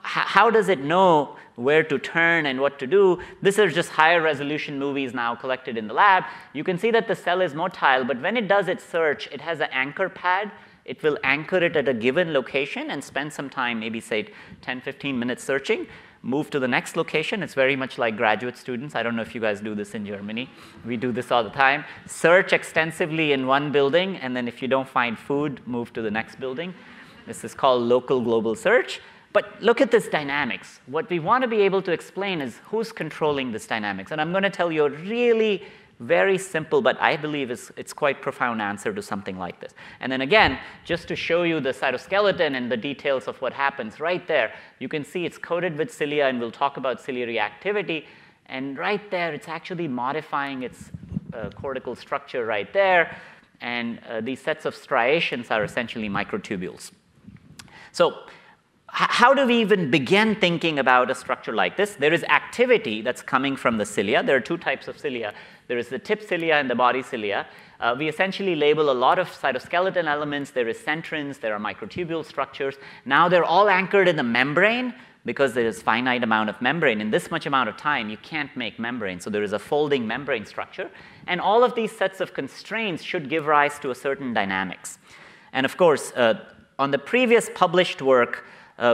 How does it know where to turn and what to do? This is just higher resolution movies now collected in the lab. You can see that the cell is motile, but when it does its search, it has an anchor pad. It will anchor it at a given location and spend some time, maybe say 10, 15 minutes searching. Move to the next location. It's very much like graduate students. I don't know if you guys do this in Germany. We do this all the time. Search extensively in one building, and then if you don't find food, move to the next building. This is called local global search. But look at this dynamics. What we want to be able to explain is who's controlling this dynamics. And I'm going to tell you a really very simple, but I believe it's quite profound answer to something like this. And then again, just to show you the cytoskeleton and the details of what happens right there, you can see it's coated with cilia, and we'll talk about ciliary activity. And right there, it's actually modifying its cortical structure right there. And these sets of striations are essentially microtubules. So how do we even begin thinking about a structure like this? There is activity that's coming from the cilia. There are two types of cilia. There is the tip cilia and the body cilia. We essentially label a lot of cytoskeleton elements. There is centrins. There are microtubule structures. Now they're all anchored in the membrane because there is finite amount of membrane. In this much amount of time, you can't make membrane. So there is a folding membrane structure. And all of these sets of constraints should give rise to a certain dynamics. And of course, on the previous published work,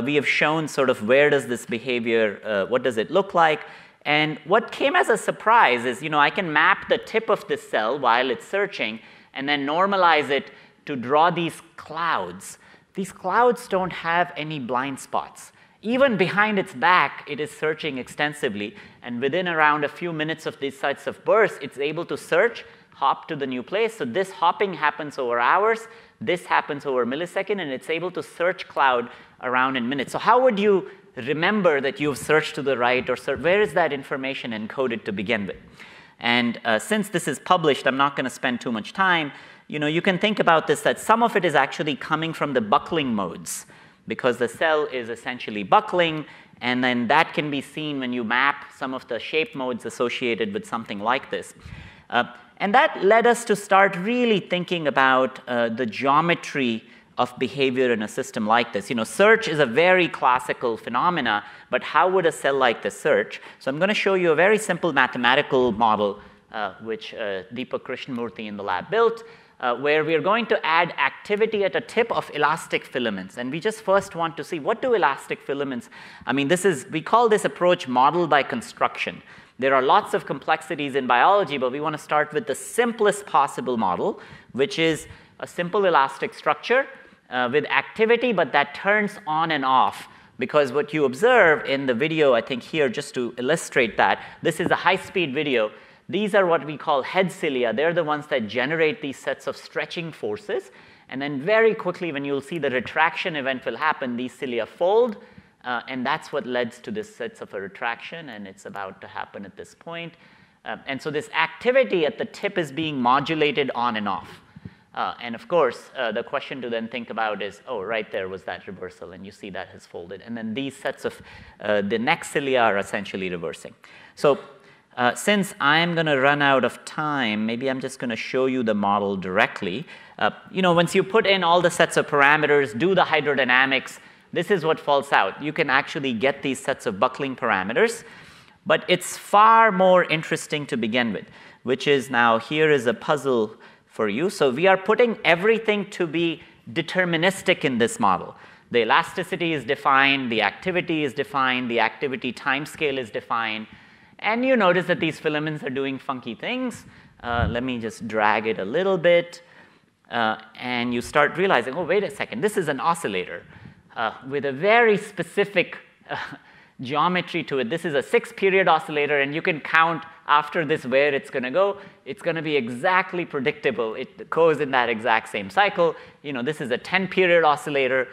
we have shown sort of where does this behavior, what does it look like? And what came as a surprise is, I can map the tip of this cell while it's searching and then normalize it to draw these clouds. These clouds don't have any blind spots. Even behind its back, it is searching extensively. And within around a few minutes of these sites of bursts, it's able to search, hop to the new place. So this hopping happens over hours. This happens over a millisecond, and it's able to search cloud around in minutes. So how would you remember that you've searched to the right, or where is that information encoded to begin with? And since this is published, I'm not going to spend too much time. You can think about this, that some of it is actually coming from the buckling modes, because the cell is essentially buckling, and then that can be seen when you map some of the shape modes associated with something like this. And that led us to start really thinking about the geometry of behavior in a system like this. You know, search is a very classical phenomena, but how would a cell like this search? So I'm going to show you a very simple mathematical model which Deepak Krishnamurthy in the lab built, where we are going to add activity at a tip of elastic filaments. And we just first want to see, what do elastic filaments, I mean, this is, we call this approach model by construction. There are lots of complexities in biology, but we want to start with the simplest possible model, which is a simple elastic structure with activity, but that turns on and off. Because what you observe in the video, I think here, just to illustrate that, this is a high-speed video. These are what we call head cilia. They're the ones that generate these sets of stretching forces. And then very quickly, when you'll see the retraction event will happen, these cilia fold. And that's what leads to this sense of a retraction, and it's about to happen at this point. And so this activity at the tip is being modulated on and off. And of course, the question to then think about is, oh, right there was that reversal, and you see that has folded. And then these sets of the next cilia are essentially reversing. So since I'm going to run out of time, maybe I'm just going to show you the model directly. You know, once you put in all the sets of parameters, do the hydrodynamics, this is what falls out. You can actually get these sets of buckling parameters, but it's far more interesting to begin with, which is now here is a puzzle for you. So we are putting everything to be deterministic in this model. The elasticity is defined, the activity is defined, the activity time scale is defined, and you notice that these filaments are doing funky things. Let me just drag it a little bit, and you start realizing, oh, wait a second, this is an oscillator. With a very specific geometry to it. This is a 6-period oscillator, and you can count after this where it's going to go. It's going to be exactly predictable. It goes in that exact same cycle. You know, this is a 10-period oscillator.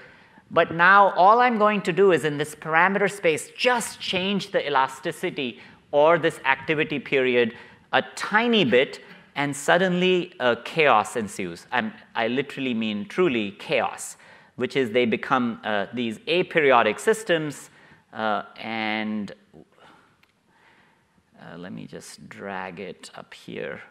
But now all I'm going to do is in this parameter space just change the elasticity or this activity period a tiny bit, and suddenly chaos ensues. I literally mean truly chaos, which is they become these aperiodic systems. Let me just drag it up here.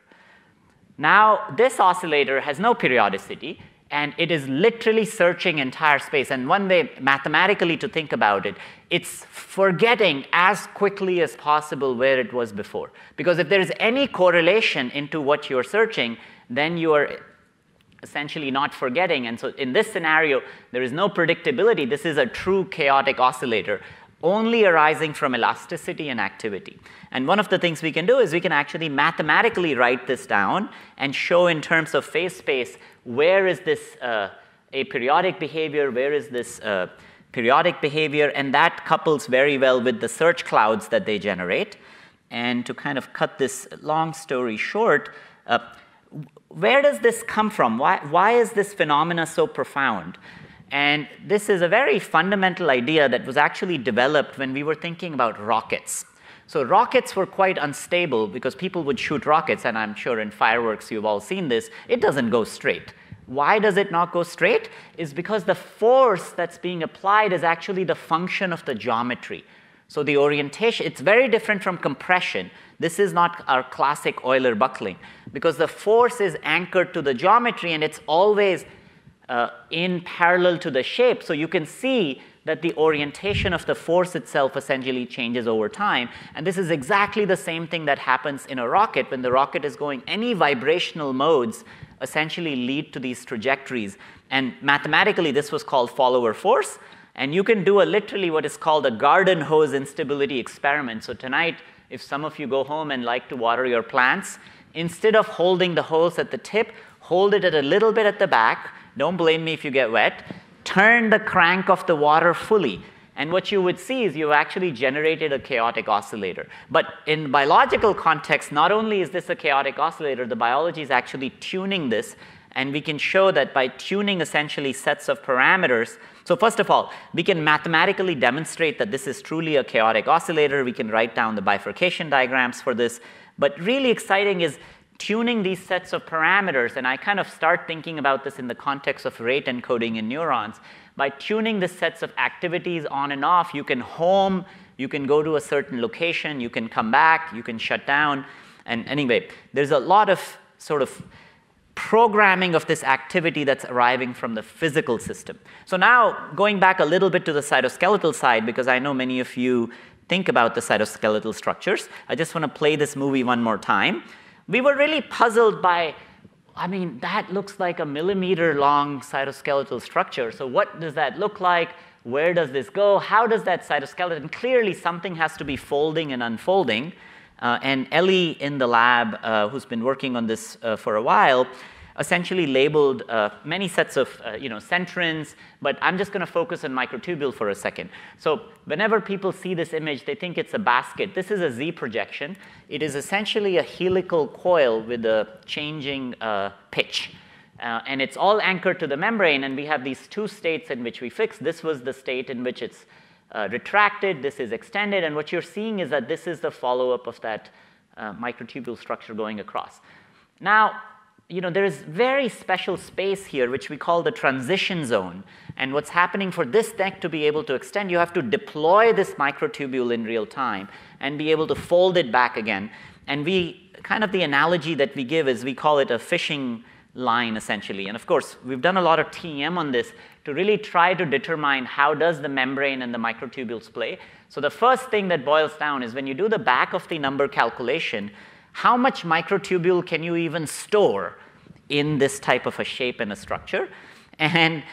Now, this oscillator has no periodicity, and it is literally searching entire space. And one way mathematically to think about it, it's forgetting as quickly as possible where it was before. Because if there is any correlation into what you're searching, then you are essentially not forgetting. And so in this scenario, there is no predictability. This is a true chaotic oscillator, only arising from elasticity and activity. And one of the things we can do is we can actually mathematically write this down and show in terms of phase space, where is this aperiodic behavior, where is this periodic behavior, and that couples very well with the search clouds that they generate. And to kind of cut this long story short, where does this come from? Why is this phenomena so profound? And this is a very fundamental idea that was actually developed when we were thinking about rockets. So rockets were quite unstable because people would shoot rockets, and I'm sure in fireworks you've all seen this. It doesn't go straight. Why does it not go straight? It's because the force that's being applied is actually the function of the geometry. So the orientation, it's very different from compression. This is not our classic Euler buckling, because the force is anchored to the geometry, and it's always in parallel to the shape. So you can see that the orientation of the force itself essentially changes over time. And this is exactly the same thing that happens in a rocket. When the rocket is going, any vibrational modes essentially lead to these trajectories. And mathematically, this was called follower force. And you can do a literally what is called a garden hose instability experiment. So tonight, if some of you go home and like to water your plants, instead of holding the hose at the tip, hold it at a little bit at the back. Don't blame me if you get wet. Turn the crank of the water fully. And what you would see is you've actually generated a chaotic oscillator. But in biological context, not only is this a chaotic oscillator, the biology is actually tuning this. And we can show that by tuning essentially sets of parameters. So first of all, we can mathematically demonstrate that this is truly a chaotic oscillator. We can write down the bifurcation diagrams for this. But really exciting is tuning these sets of parameters. And I kind of start thinking about this in the context of rate encoding in neurons. By tuning the sets of activities on and off, you can home, you can go to a certain location, you can come back, you can shut down. And anyway, there's a lot of sort of programming of this activity that's arriving from the physical system. So now, going back a little bit to the cytoskeletal side, because I know many of you think about the cytoskeletal structures, I just want to play this movie one more time. We were really puzzled by, I mean, that looks like a millimeter-long cytoskeletal structure. So what does that look like? Where does this go? How does that cytoskeleton? Clearly, something has to be folding and unfolding. And Ellie in the lab, who's been working on this for a while, essentially labeled many sets of centrins, but I'm just going to focus on microtubule for a second. So whenever people see this image, they think it's a basket. This is a Z projection. It is essentially a helical coil with a changing pitch. And it's all anchored to the membrane, and we have these two states in which we fix. This was the state in which it's retracted, this is extended, and what you're seeing is that this is the follow-up of that microtubule structure going across. Now, there is very special space here, which we call the transition zone. And what's happening for this neck to be able to extend, you have to deploy this microtubule in real time and be able to fold it back again. And the analogy that we give is we call it a fishing line, essentially. And of course, we've done a lot of TM on this to really try to determine how does the membrane and the microtubules play. So the first thing that boils down is when you do the back of the number calculation, how much microtubule can you even store in this type of a shape and a structure? And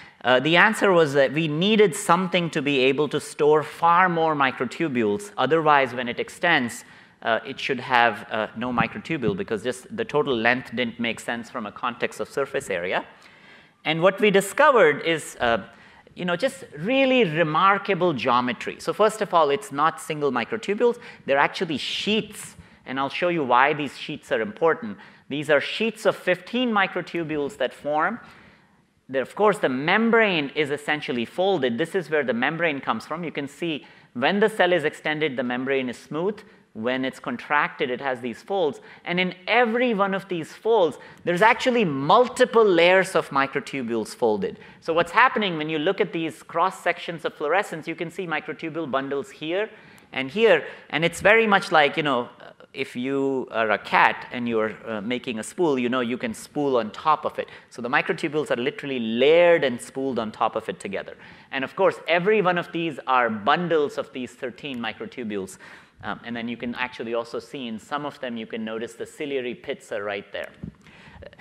the answer was that we needed something to be able to store far more microtubules. Otherwise, when it extends, it should have no microtubule because just the total length didn't make sense from a context of surface area. And what we discovered is just really remarkable geometry. So first of all, it's not single microtubules. They're actually sheets. And I'll show you why these sheets are important. These are sheets of 15 microtubules that form. Of course, the membrane is essentially folded. This is where the membrane comes from. You can see when the cell is extended, the membrane is smooth. When it's contracted, it has these folds. And in every one of these folds, there's actually multiple layers of microtubules folded. So what's happening when you look at these cross sections of fluorescence, you can see microtubule bundles here and here. And it's very much like, if you are a cat and you're making a spool, you can spool on top of it. So the microtubules are literally layered and spooled on top of it together. And of course, every one of these are bundles of these 13 microtubules. And then you can actually also see in some of them, you can notice the ciliary pits are right there.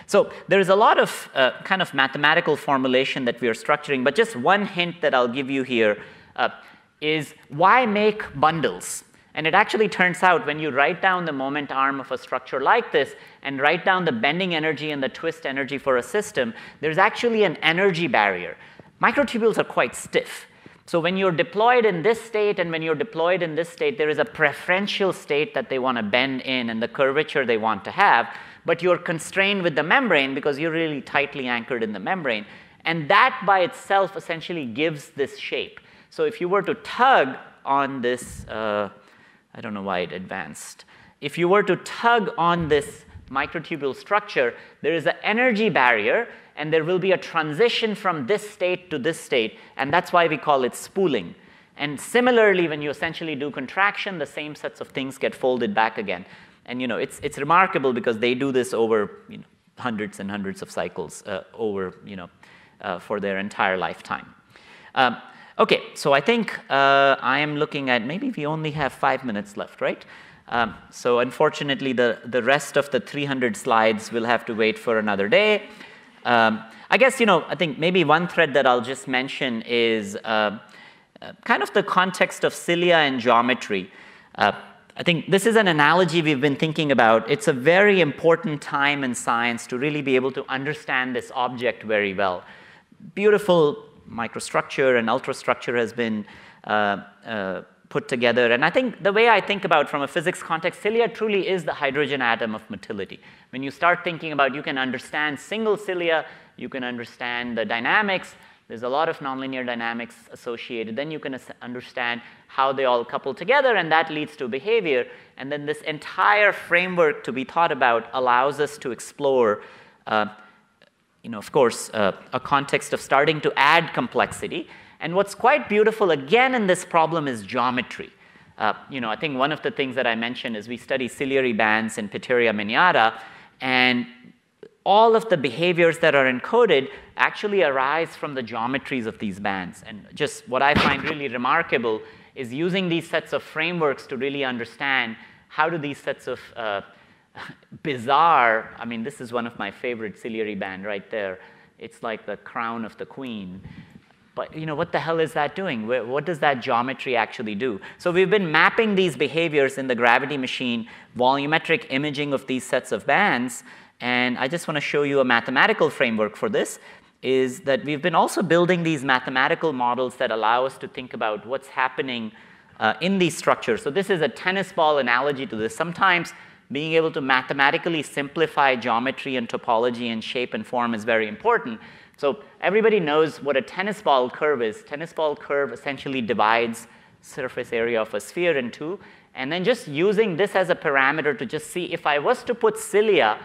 So there is a lot of mathematical formulation that we are structuring, but just one hint that I'll give you here is why make bundles? And it actually turns out when you write down the moment arm of a structure like this and write down the bending energy and the twist energy for a system, there's actually an energy barrier. Microtubules are quite stiff. So when you're deployed in this state and when you're deployed in this state, there is a preferential state that they want to bend in and the curvature they want to have, but you're constrained with the membrane because you're really tightly anchored in the membrane. And that by itself essentially gives this shape. So if you were to tug on this, I don't know why it advanced. If you were to tug on this microtubule structure, there is an energy barrier, and there will be a transition from this state to this state, and that's why we call it spooling. And similarly, when you essentially do contraction, the same sets of things get folded back again. And it's remarkable because they do this over hundreds and hundreds of cycles for their entire lifetime. Okay, so I think I am looking at, maybe we only have 5 minutes left, right? So unfortunately, the rest of the 300 slides will have to wait for another day. I guess, I think maybe one thread that I'll just mention is the context of cilia and geometry. I think this is an analogy we've been thinking about. It's a very important time in science to really be able to understand this object very well. Beautiful microstructure and ultrastructure has been put together. And I think the way I think about from a physics context, cilia truly is the hydrogen atom of motility. When you start thinking about you can understand single cilia, you can understand the dynamics, there's a lot of nonlinear dynamics associated, then you can understand how they all couple together and that leads to behavior. And then this entire framework to be thought about allows us to explore a context of starting to add complexity. And what's quite beautiful, again, in this problem is geometry. I think one of the things that I mentioned is we study ciliary bands in Pteria miniata, and all of the behaviors that are encoded actually arise from the geometries of these bands. And just what I find really remarkable is using these sets of frameworks to really understand how do these sets of bizarre, I mean, this is one of my favorite ciliary band right there. It's like the crown of the queen. But you know, what the hell is that doing? What does that geometry actually do? So we've been mapping these behaviors in the Gravity Machine, volumetric imaging of these sets of bands. And I just want to show you a mathematical framework for this, is that we've been also building these mathematical models that allow us to think about what's happening in these structures. So this is a tennis ball analogy to this. Sometimes being able to mathematically simplify geometry and topology and shape and form is very important. So everybody knows what a tennis ball curve is. Tennis ball curve essentially divides surface area of a sphere in two. And then just using this as a parameter to just see if I was to put cilia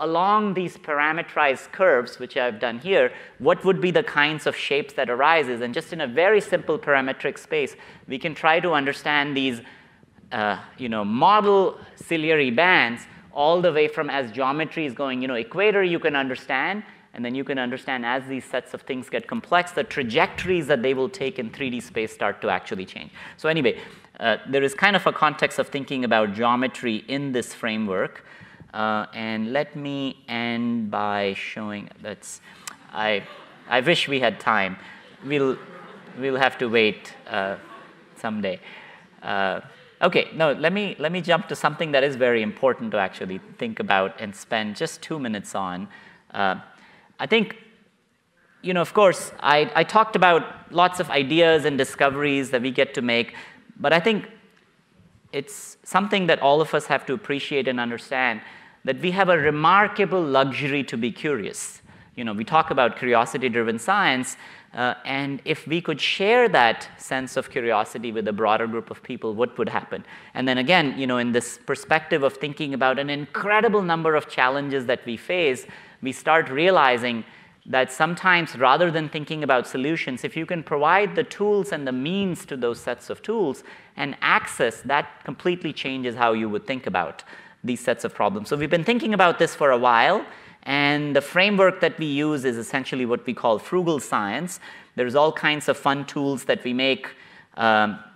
along these parameterized curves, which I've done here, what would be the kinds of shapes that arises? And just in a very simple parametric space, we can try to understand these model ciliary bands all the way from as geometry is going, equator you can understand, and then you can understand as these sets of things get complex, the trajectories that they will take in 3D space start to actually change. So anyway, there is kind of a context of thinking about geometry in this framework. And let me end by showing, I wish we had time. We'll have to wait someday. Okay, no, let me jump to something that is very important to actually think about and spend just 2 minutes on. I think, of course, I talked about lots of ideas and discoveries that we get to make, but I think it's something that all of us have to appreciate and understand, that we have a remarkable luxury to be curious. We talk about curiosity-driven science, and if we could share that sense of curiosity with a broader group of people, what would happen? And then again, in this perspective of thinking about an incredible number of challenges that we face, we start realizing that sometimes rather than thinking about solutions, if you can provide the tools and the means to those sets of tools and access, that completely changes how you would think about these sets of problems. So we've been thinking about this for a while, and the framework that we use is essentially what we call frugal science. There's all kinds of fun tools that we make.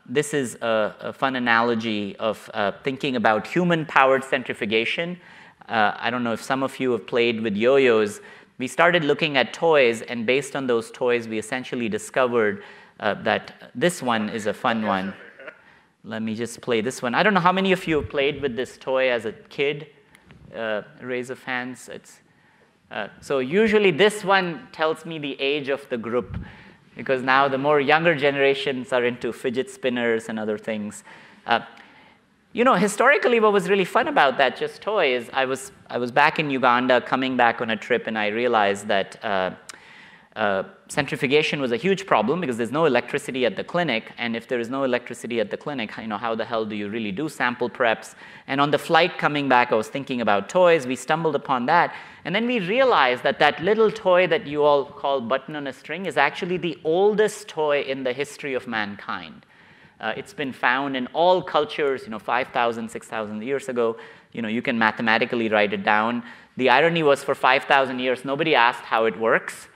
This is a fun analogy of thinking about human-powered centrifugation. I don't know if some of you have played with yo-yos. We started looking at toys, and based on those toys, we essentially discovered that this one is a fun one. Let me just play this one. I don't know how many of you have played with this toy as a kid. Raise of hands. So usually this one tells me the age of the group, because now the more younger generations are into fidget spinners and other things. Historically, what was really fun about that just toy is I was back in Uganda, coming back on a trip, and I realized that centrifugation was a huge problem because there's no electricity at the clinic, and if there is no electricity at the clinic, how the hell do you really do sample preps? And on the flight coming back, I was thinking about toys. We stumbled upon that, and then we realized that that little toy that you all call button on a string is actually the oldest toy in the history of mankind. It's been found in all cultures, 5,000, 6,000 years ago. You can mathematically write it down. The irony was for 5,000 years, nobody asked how it works.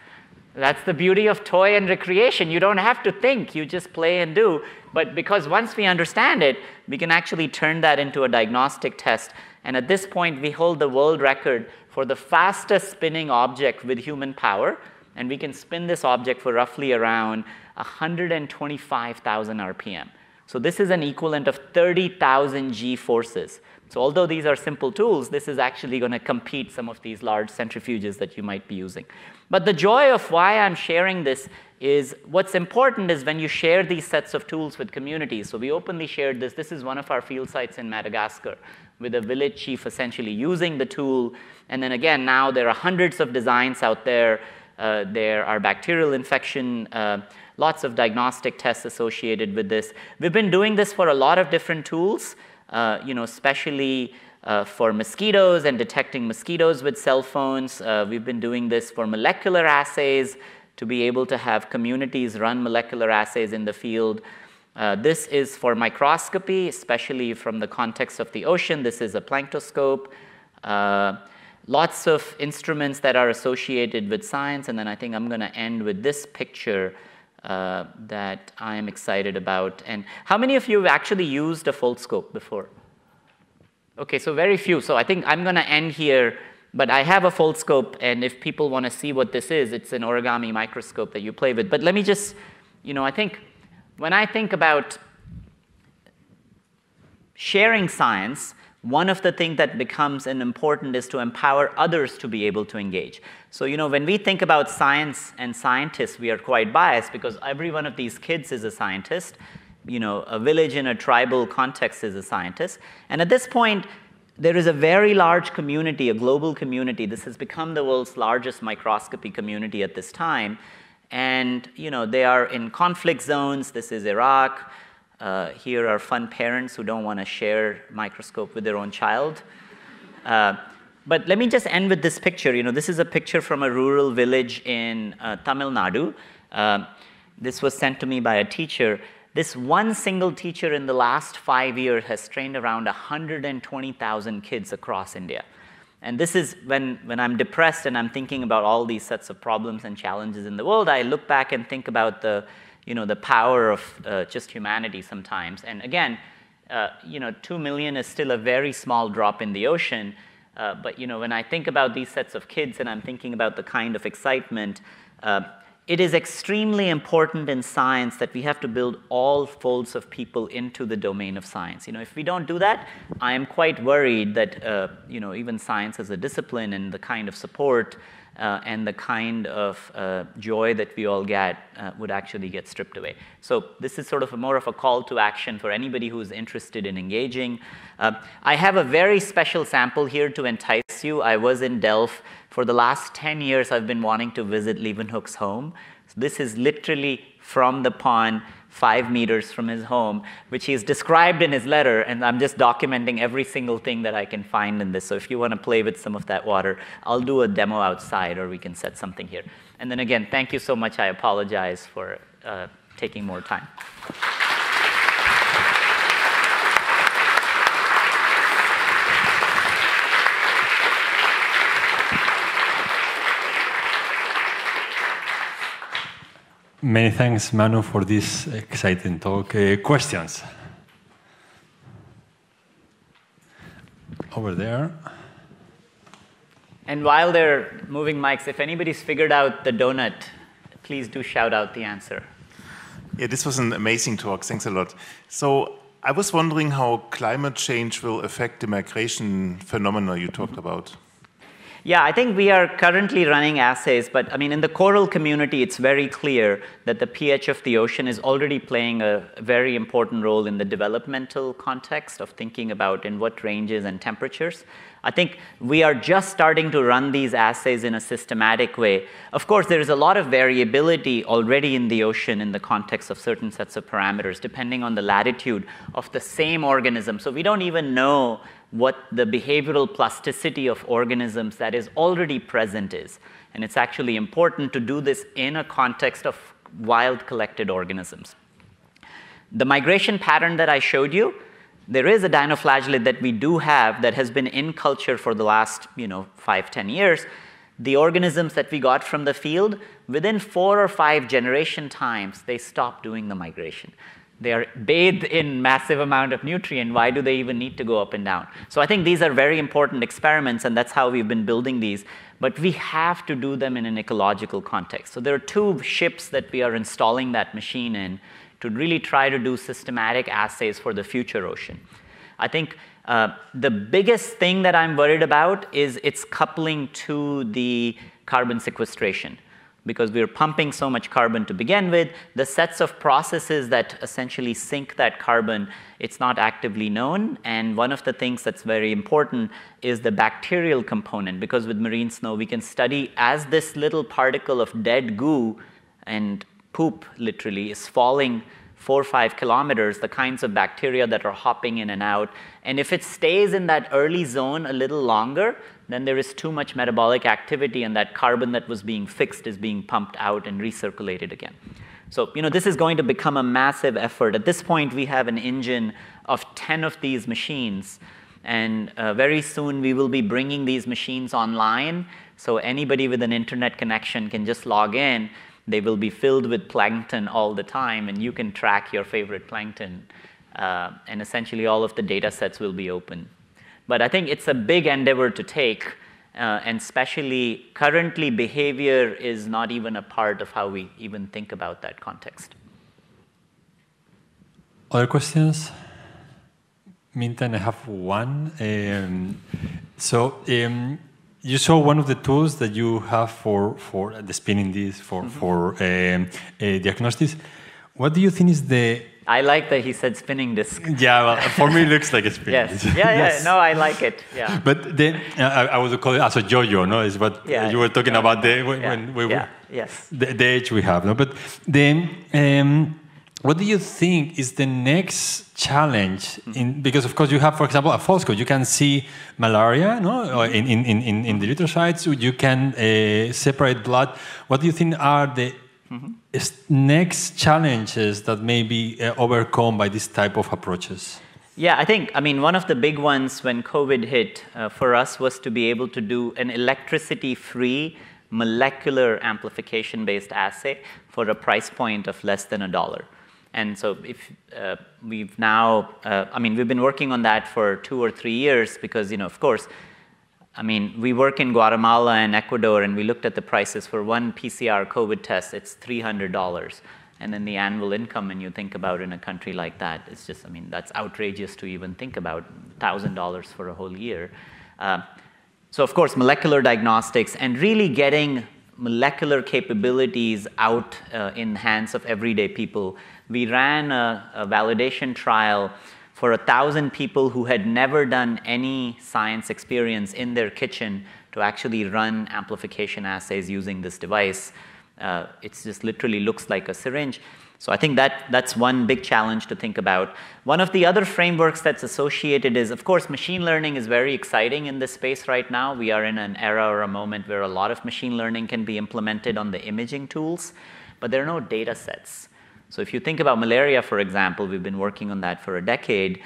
That's the beauty of toy and recreation. You don't have to think, you just play and do. But because once we understand it, we can actually turn that into a diagnostic test. And at this point, we hold the world record for the fastest spinning object with human power. And we can spin this object for roughly around 125,000 RPM. So this is an equivalent of 30,000 G-forces. So although these are simple tools, this is actually going to compete some of these large centrifuges that you might be using. But the joy of why I'm sharing this is what's important is when you share these sets of tools with communities. So we openly shared this. This is one of our field sites in Madagascar, with a village chief essentially using the tool. And then again, now there are hundreds of designs out there. There are bacterial infection, lots of diagnostic tests associated with this. We've been doing this for a lot of different tools, especially for mosquitoes and detecting mosquitoes with cell phones. We've been doing this for molecular assays to be able to have communities run molecular assays in the field. This is for microscopy, especially from the context of the ocean. This is a planktoscope. lots of instruments that are associated with science. And then I think I'm going to end with this picture that I am excited about. And how many of you have actually used a Foldscope before? OK, so very few. So I think I'm going to end here. But I have a Foldscope, and if people want to see what this is, it's an origami microscope that you play with. But let me just, you know, I think when I think about sharing science, one of the things that becomes an important is to empower others to be able to engage. So, you know, when we think about science and scientists, we are quite biased because every one of these kids is a scientist. You know, a village in a tribal context is a scientist. And at this point, there is a very large community, a global community. This has become the world's largest microscopy community at this time. And, you know, they are in conflict zones. This is Iraq. Here are fun parents who don't want to share microscope with their own child. But let me just end with this picture. You know, this is a picture from a rural village in Tamil Nadu. This was sent to me by a teacher. This one single teacher in the last 5 years has trained around 120,000 kids across India. And this is when I'm depressed and I'm thinking about all these sets of problems and challenges in the world, I look back and think about the, you know, the power of just humanity sometimes. And again, you know, 2 million is still a very small drop in the ocean. But you know, when I think about these sets of kids and I'm thinking about the kind of excitement, it is extremely important in science that we have to build all folds of people into the domain of science. You know, if we don't do that, I am quite worried that you know, even science as a discipline and the kind of support and the kind of joy that we all get would actually get stripped away. So this is sort of more of a call to action for anybody who is interested in engaging. I have a very special sample here to entice you. I was in Delft. For the last 10 years, I've been wanting to visit Leeuwenhoek's home. So this is literally from the pond, 5 meters from his home, which he's described in his letter. And I'm just documenting every single thing that I can find in this. So if you want to play with some of that water, I'll do a demo outside, or we can set something here. And then again, thank you so much. I apologize for taking more time. Many thanks, Manu, for this exciting talk. Questions? Over there. And while they're moving mics, if anybody's figured out the donut, please do shout out the answer. Yeah, this was an amazing talk. Thanks a lot. So I was wondering how climate change will affect the migration phenomena you talked about. Yeah, I think we are currently running assays, but I mean, in the coral community, it's very clear that the pH of the ocean is already playing a very important role in the developmental context of thinking about in what ranges and temperatures. I think we are just starting to run these assays in a systematic way. Of course, there is a lot of variability already in the ocean in the context of certain sets of parameters, depending on the latitude of the same organism. So we don't even know what the behavioral plasticity of organisms that is already present is. And it's actually important to do this in a context of wild collected organisms. The migration pattern that I showed you, there is a dinoflagellate that we do have that has been in culture for the last, you know, 5–10 years. The organisms that we got from the field, within 4 or 5 generation times, they stop doing the migration. They are bathed in massive amount of nutrient. Why do they even need to go up and down? So I think these are very important experiments, and that's how we've been building these. But we have to do them in an ecological context. So there are 2 ships that we are installing that machine in to really try to do systematic assays for the future ocean. I think the biggest thing that I'm worried about is its coupling to the carbon sequestration, because we're pumping so much carbon to begin with. The sets of processes that essentially sink that carbon, it's not actively known. And one of the things that's very important is the bacterial component, because with marine snow, we can study as this little particle of dead goo and poop, literally, is falling 4 or 5 kilometers, the kinds of bacteria that are hopping in and out. And if it stays in that early zone a little longer, then there is too much metabolic activity, and that carbon that was being fixed is being pumped out and recirculated again. So, you know, this is going to become a massive effort. At this point, we have an engine of 10 of these machines, And very soon, we will be bringing these machines online. So anybody with an internet connection can just log in. They will be filled with plankton all the time, and you can track your favorite plankton. And essentially, all of the data sets will be open. But I think it's a big endeavor to take, and especially currently, behavior is not even a part of how we even think about that context. Other questions? Mintan, I have one. You saw one of the tools that you have for the spinning disc, for diagnostics. What do you think is the... I like that he said spinning disc. Yeah, well, for me it looks like a spinning disc. Yeah, yes. No, I like it. Yeah. But then I would call it as a yo-yo, no? It's what you were talking about the age we have, no? But then what do you think is the next challenge? Because of course you have, for example, a Foldscope. You can see malaria, no? In the erythrocytes, you can separate blood. What do you think are the next challenges that may be overcome by this type of approaches? Yeah, I mean, one of the big ones when COVID hit for us was to be able to do an electricity-free molecular amplification-based assay for a price point of less than $1. And so if we've now, we've been working on that for 2 or 3 years because, of course, we work in Guatemala and Ecuador, and we looked at the prices for one PCR COVID test, it's $300. And then the annual income, and you think about in a country like that, it's just, that's outrageous to even think about, $1,000 for a whole year. So of course, molecular diagnostics and really getting molecular capabilities out in the hands of everyday people. We ran a validation trial for 1,000 people who had never done any science experience in their kitchen to actually run amplification assays using this device. It just literally looks like a syringe. So I think that's one big challenge to think about. One of the other frameworks that's associated is, of course, machine learning is very exciting in this space right now. We are in an era or a moment where a lot of machine learning can be implemented on the imaging tools, but there are no data sets. So if you think about malaria, for example, we've been working on that for a decade.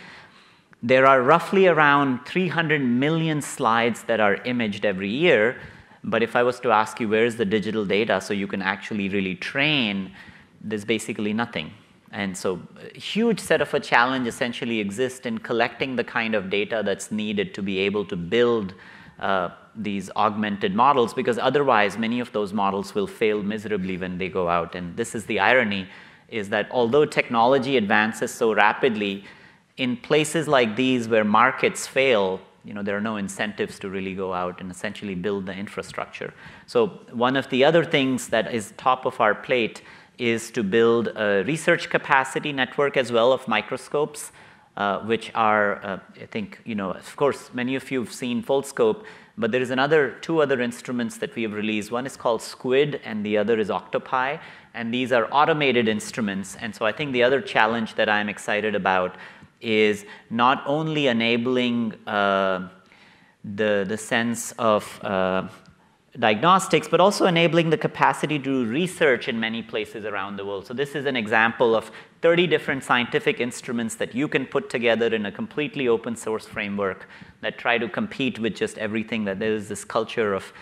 There are roughly around 300 million slides that are imaged every year. But if I was to ask you, where is the digital data so you can actually really train, there's basically nothing. And so a huge set of a challenge essentially exists in collecting the kind of data that's needed to be able to build these augmented models, because otherwise many of those models will fail miserably when they go out. And this is the irony, is that although technology advances so rapidly, in places like these where markets fail, there are no incentives to really go out and essentially build the infrastructure. So one of the other things that is top of our plate is to build a research capacity network as well of microscopes, which are, I think, of course, many of you have seen Foldscope, but there is two other instruments that we have released. One is called Squid, and the other is Octopi. And these are automated instruments. And so I think the other challenge that I'm excited about is not only enabling the sense of diagnostics, but also enabling the capacity to do research in many places around the world. So this is an example of 30 different scientific instruments that you can put together in a completely open source framework that try to compete with just everything. That there is this culture of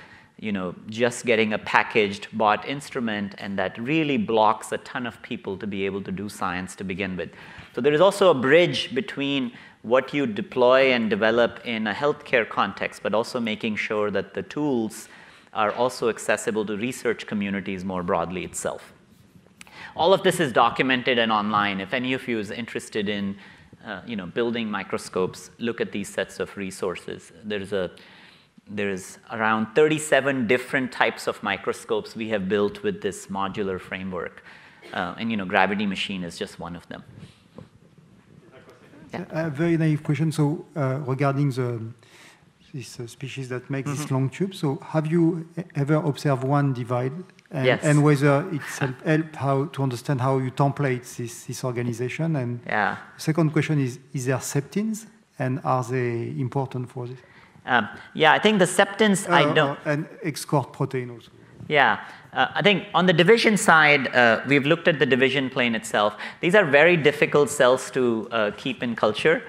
just getting a packaged, bought instrument, and that really blocks a ton of people to be able to do science to begin with. So there is also a bridge between what you deploy and develop in a healthcare context, but also making sure that the tools are also accessible to research communities more broadly itself. All of this is documented and online. If any of you is interested in building microscopes, look at these sets of resources. There is around 37 different types of microscopes we have built with this modular framework. Gravity Machine is just one of them. Yeah. A very naive question. So regarding this species that makes this long tube, so have you ever observed one divide? And, yes. And whether it's help how to understand how you template this organization? And second question is there septins? And are they important for this? I think the septins, I don't... And X-cord protein also. Yeah, I think on the division side, we've looked at the division plane itself. These are very difficult cells to keep in culture.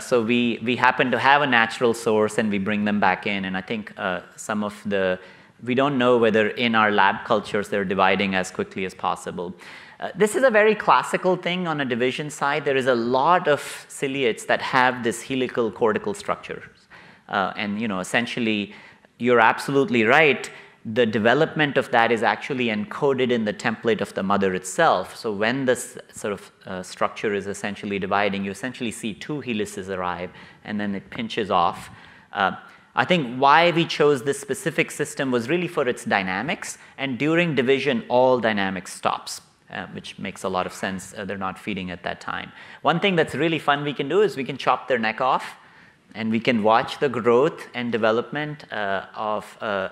So we happen to have a natural source and we bring them back in. And I think some of the, we don't know whether in our lab cultures they're dividing as quickly as possible. This is a very classical thing on a division side. There is a lot of ciliates that have this helical cortical structure. And you know, essentially, you're absolutely right. The development of that is actually encoded in the template of the mother itself. So when this sort of structure is essentially dividing, you essentially see two helices arrive, and then it pinches off. I think why we chose this specific system was really for its dynamics, and during division, all dynamics stops, which makes a lot of sense. They're not feeding at that time. One thing that's really fun we can do is we can chop their neck off, and we can watch the growth and development of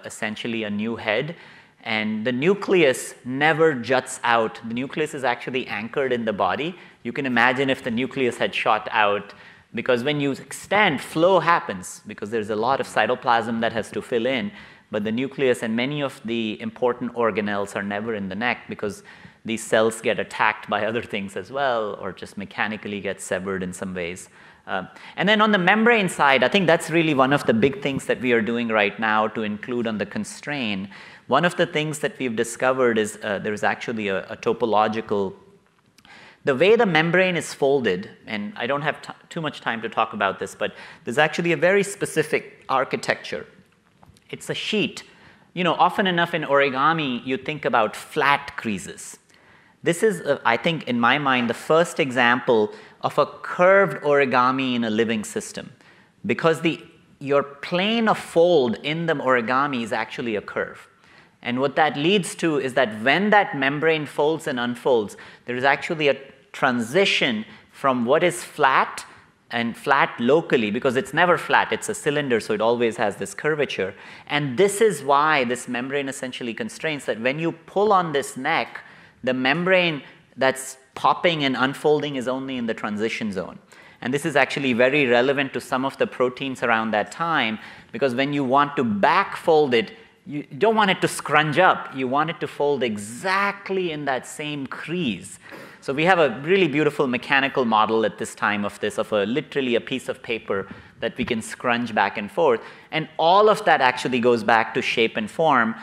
essentially a new head. And the nucleus never juts out. The nucleus is actually anchored in the body. You can imagine if the nucleus had shot out, because when you extend, flow happens, because there's a lot of cytoplasm that has to fill in. But the nucleus and many of the important organelles are never in the neck, because these cells get attacked by other things as well, or just mechanically get severed in some ways. And then on the membrane side, I think that's really one of the big things that we are doing right now to include on the constraint. One of the things that we've discovered is there's actually a topological, the way the membrane is folded, and I don't have too much time to talk about this, but there's actually a very specific architecture. It's a sheet. You know, often enough in origami, you think about flat creases. This is, I think, in my mind, the first example of a curved origami in a living system, because your plane of fold in the origami is actually a curve. And what that leads to is that when that membrane folds and unfolds, there is actually a transition from what is flat and flat locally, because it's never flat, it's a cylinder, so it always has this curvature. And this is why this membrane essentially constrains that when you pull on this neck, the membrane that's popping and unfolding is only in the transition zone. And this is actually very relevant to some of the proteins around that time, because when you want to back fold it, you don't want it to scrunge up, you want it to fold exactly in that same crease. So we have a really beautiful mechanical model at this time of this, of literally a piece of paper that we can scrunge back and forth. And all of that actually goes back to shape and form,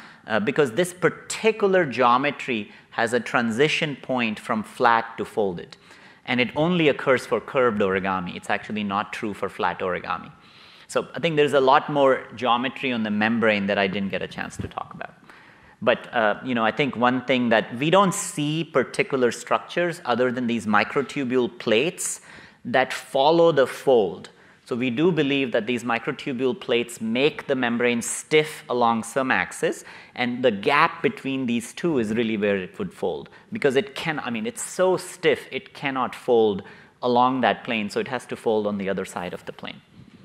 because this particular geometry has a transition point from flat to folded. And it only occurs for curved origami. It's actually not true for flat origami. So I think there's a lot more geometry on the membrane that I didn't get a chance to talk about. But you know, I think one thing that we don't see particular structures other than these microtubule plates that follow the fold. So we do believe that these microtubule plates make the membrane stiff along some axis, and the gap between these two is really where it would fold, because it can, I mean, it's so stiff, it cannot fold along that plane, so it has to fold on the other side of the plane.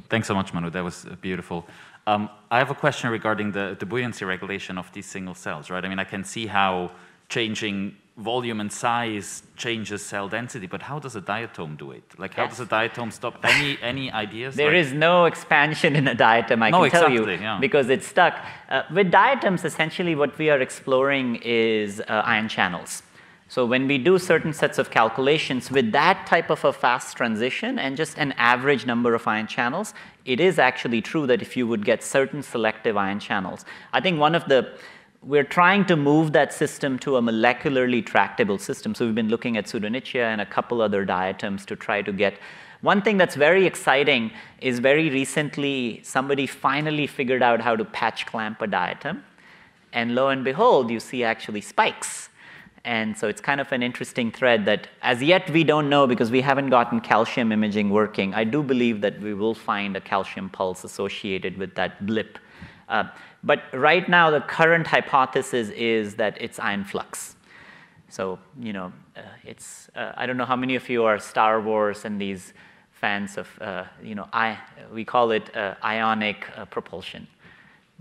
Thanks so much, Manu. That was beautiful. I have a question regarding the buoyancy regulation of these single cells, right? I mean, I can see how changing volume and size changes cell density, but how does a diatom do it? Like, how does a diatom stop? Any ideas? There is no expansion in a diatom, I can tell you, because it's stuck. With diatoms, essentially what we are exploring is ion channels. So when we do certain sets of calculations with that type of a fast transition and just an average number of ion channels, it is actually true that if you would get certain selective ion channels. I think one of the we're trying to move that system to a molecularly tractable system. So we've been looking at pseudonychia and a couple other diatoms to try to get. One thing that's very exciting is very recently somebody finally figured out how to patch clamp a diatom. And lo and behold, you see actually spikes. And so it's kind of an interesting thread that as yet we don't know because we haven't gotten calcium imaging working. I do believe that we will find a calcium pulse associated with that blip. But right now, the current hypothesis is that it's ion flux. So, you know, I don't know how many of you are Star Wars and these fans of, you know, we call it ionic propulsion.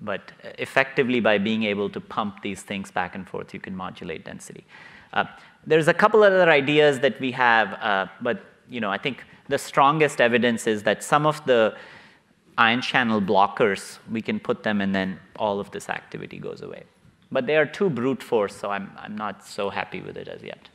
But effectively, by being able to pump these things back and forth, you can modulate density. There's a couple other ideas that we have, but, you know, I think the strongest evidence is that some of the ion channel blockers, we can put them and then all of this activity goes away. But they are too brute force, so I'm not so happy with it as yet.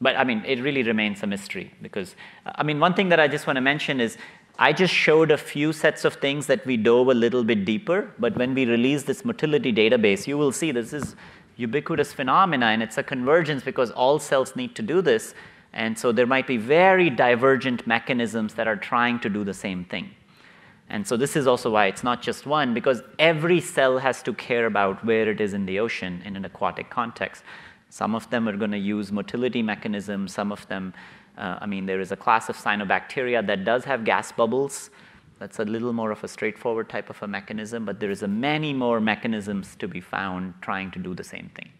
But I mean, it really remains a mystery because, I mean, one thing that I just want to mention is I just showed a few sets of things that we dove a little bit deeper, but when we release this motility database, you will see this is ubiquitous phenomena, and it's a convergence because all cells need to do this, and so there might be very divergent mechanisms that are trying to do the same thing. And so this is also why it's not just one, because every cell has to care about where it is in the ocean in an aquatic context. Some of them are going to use motility mechanisms, some of them, I mean, there is a class of cyanobacteria that does have gas bubbles. That's a little more of a straightforward type of a mechanism, but there is many more mechanisms to be found trying to do the same thing.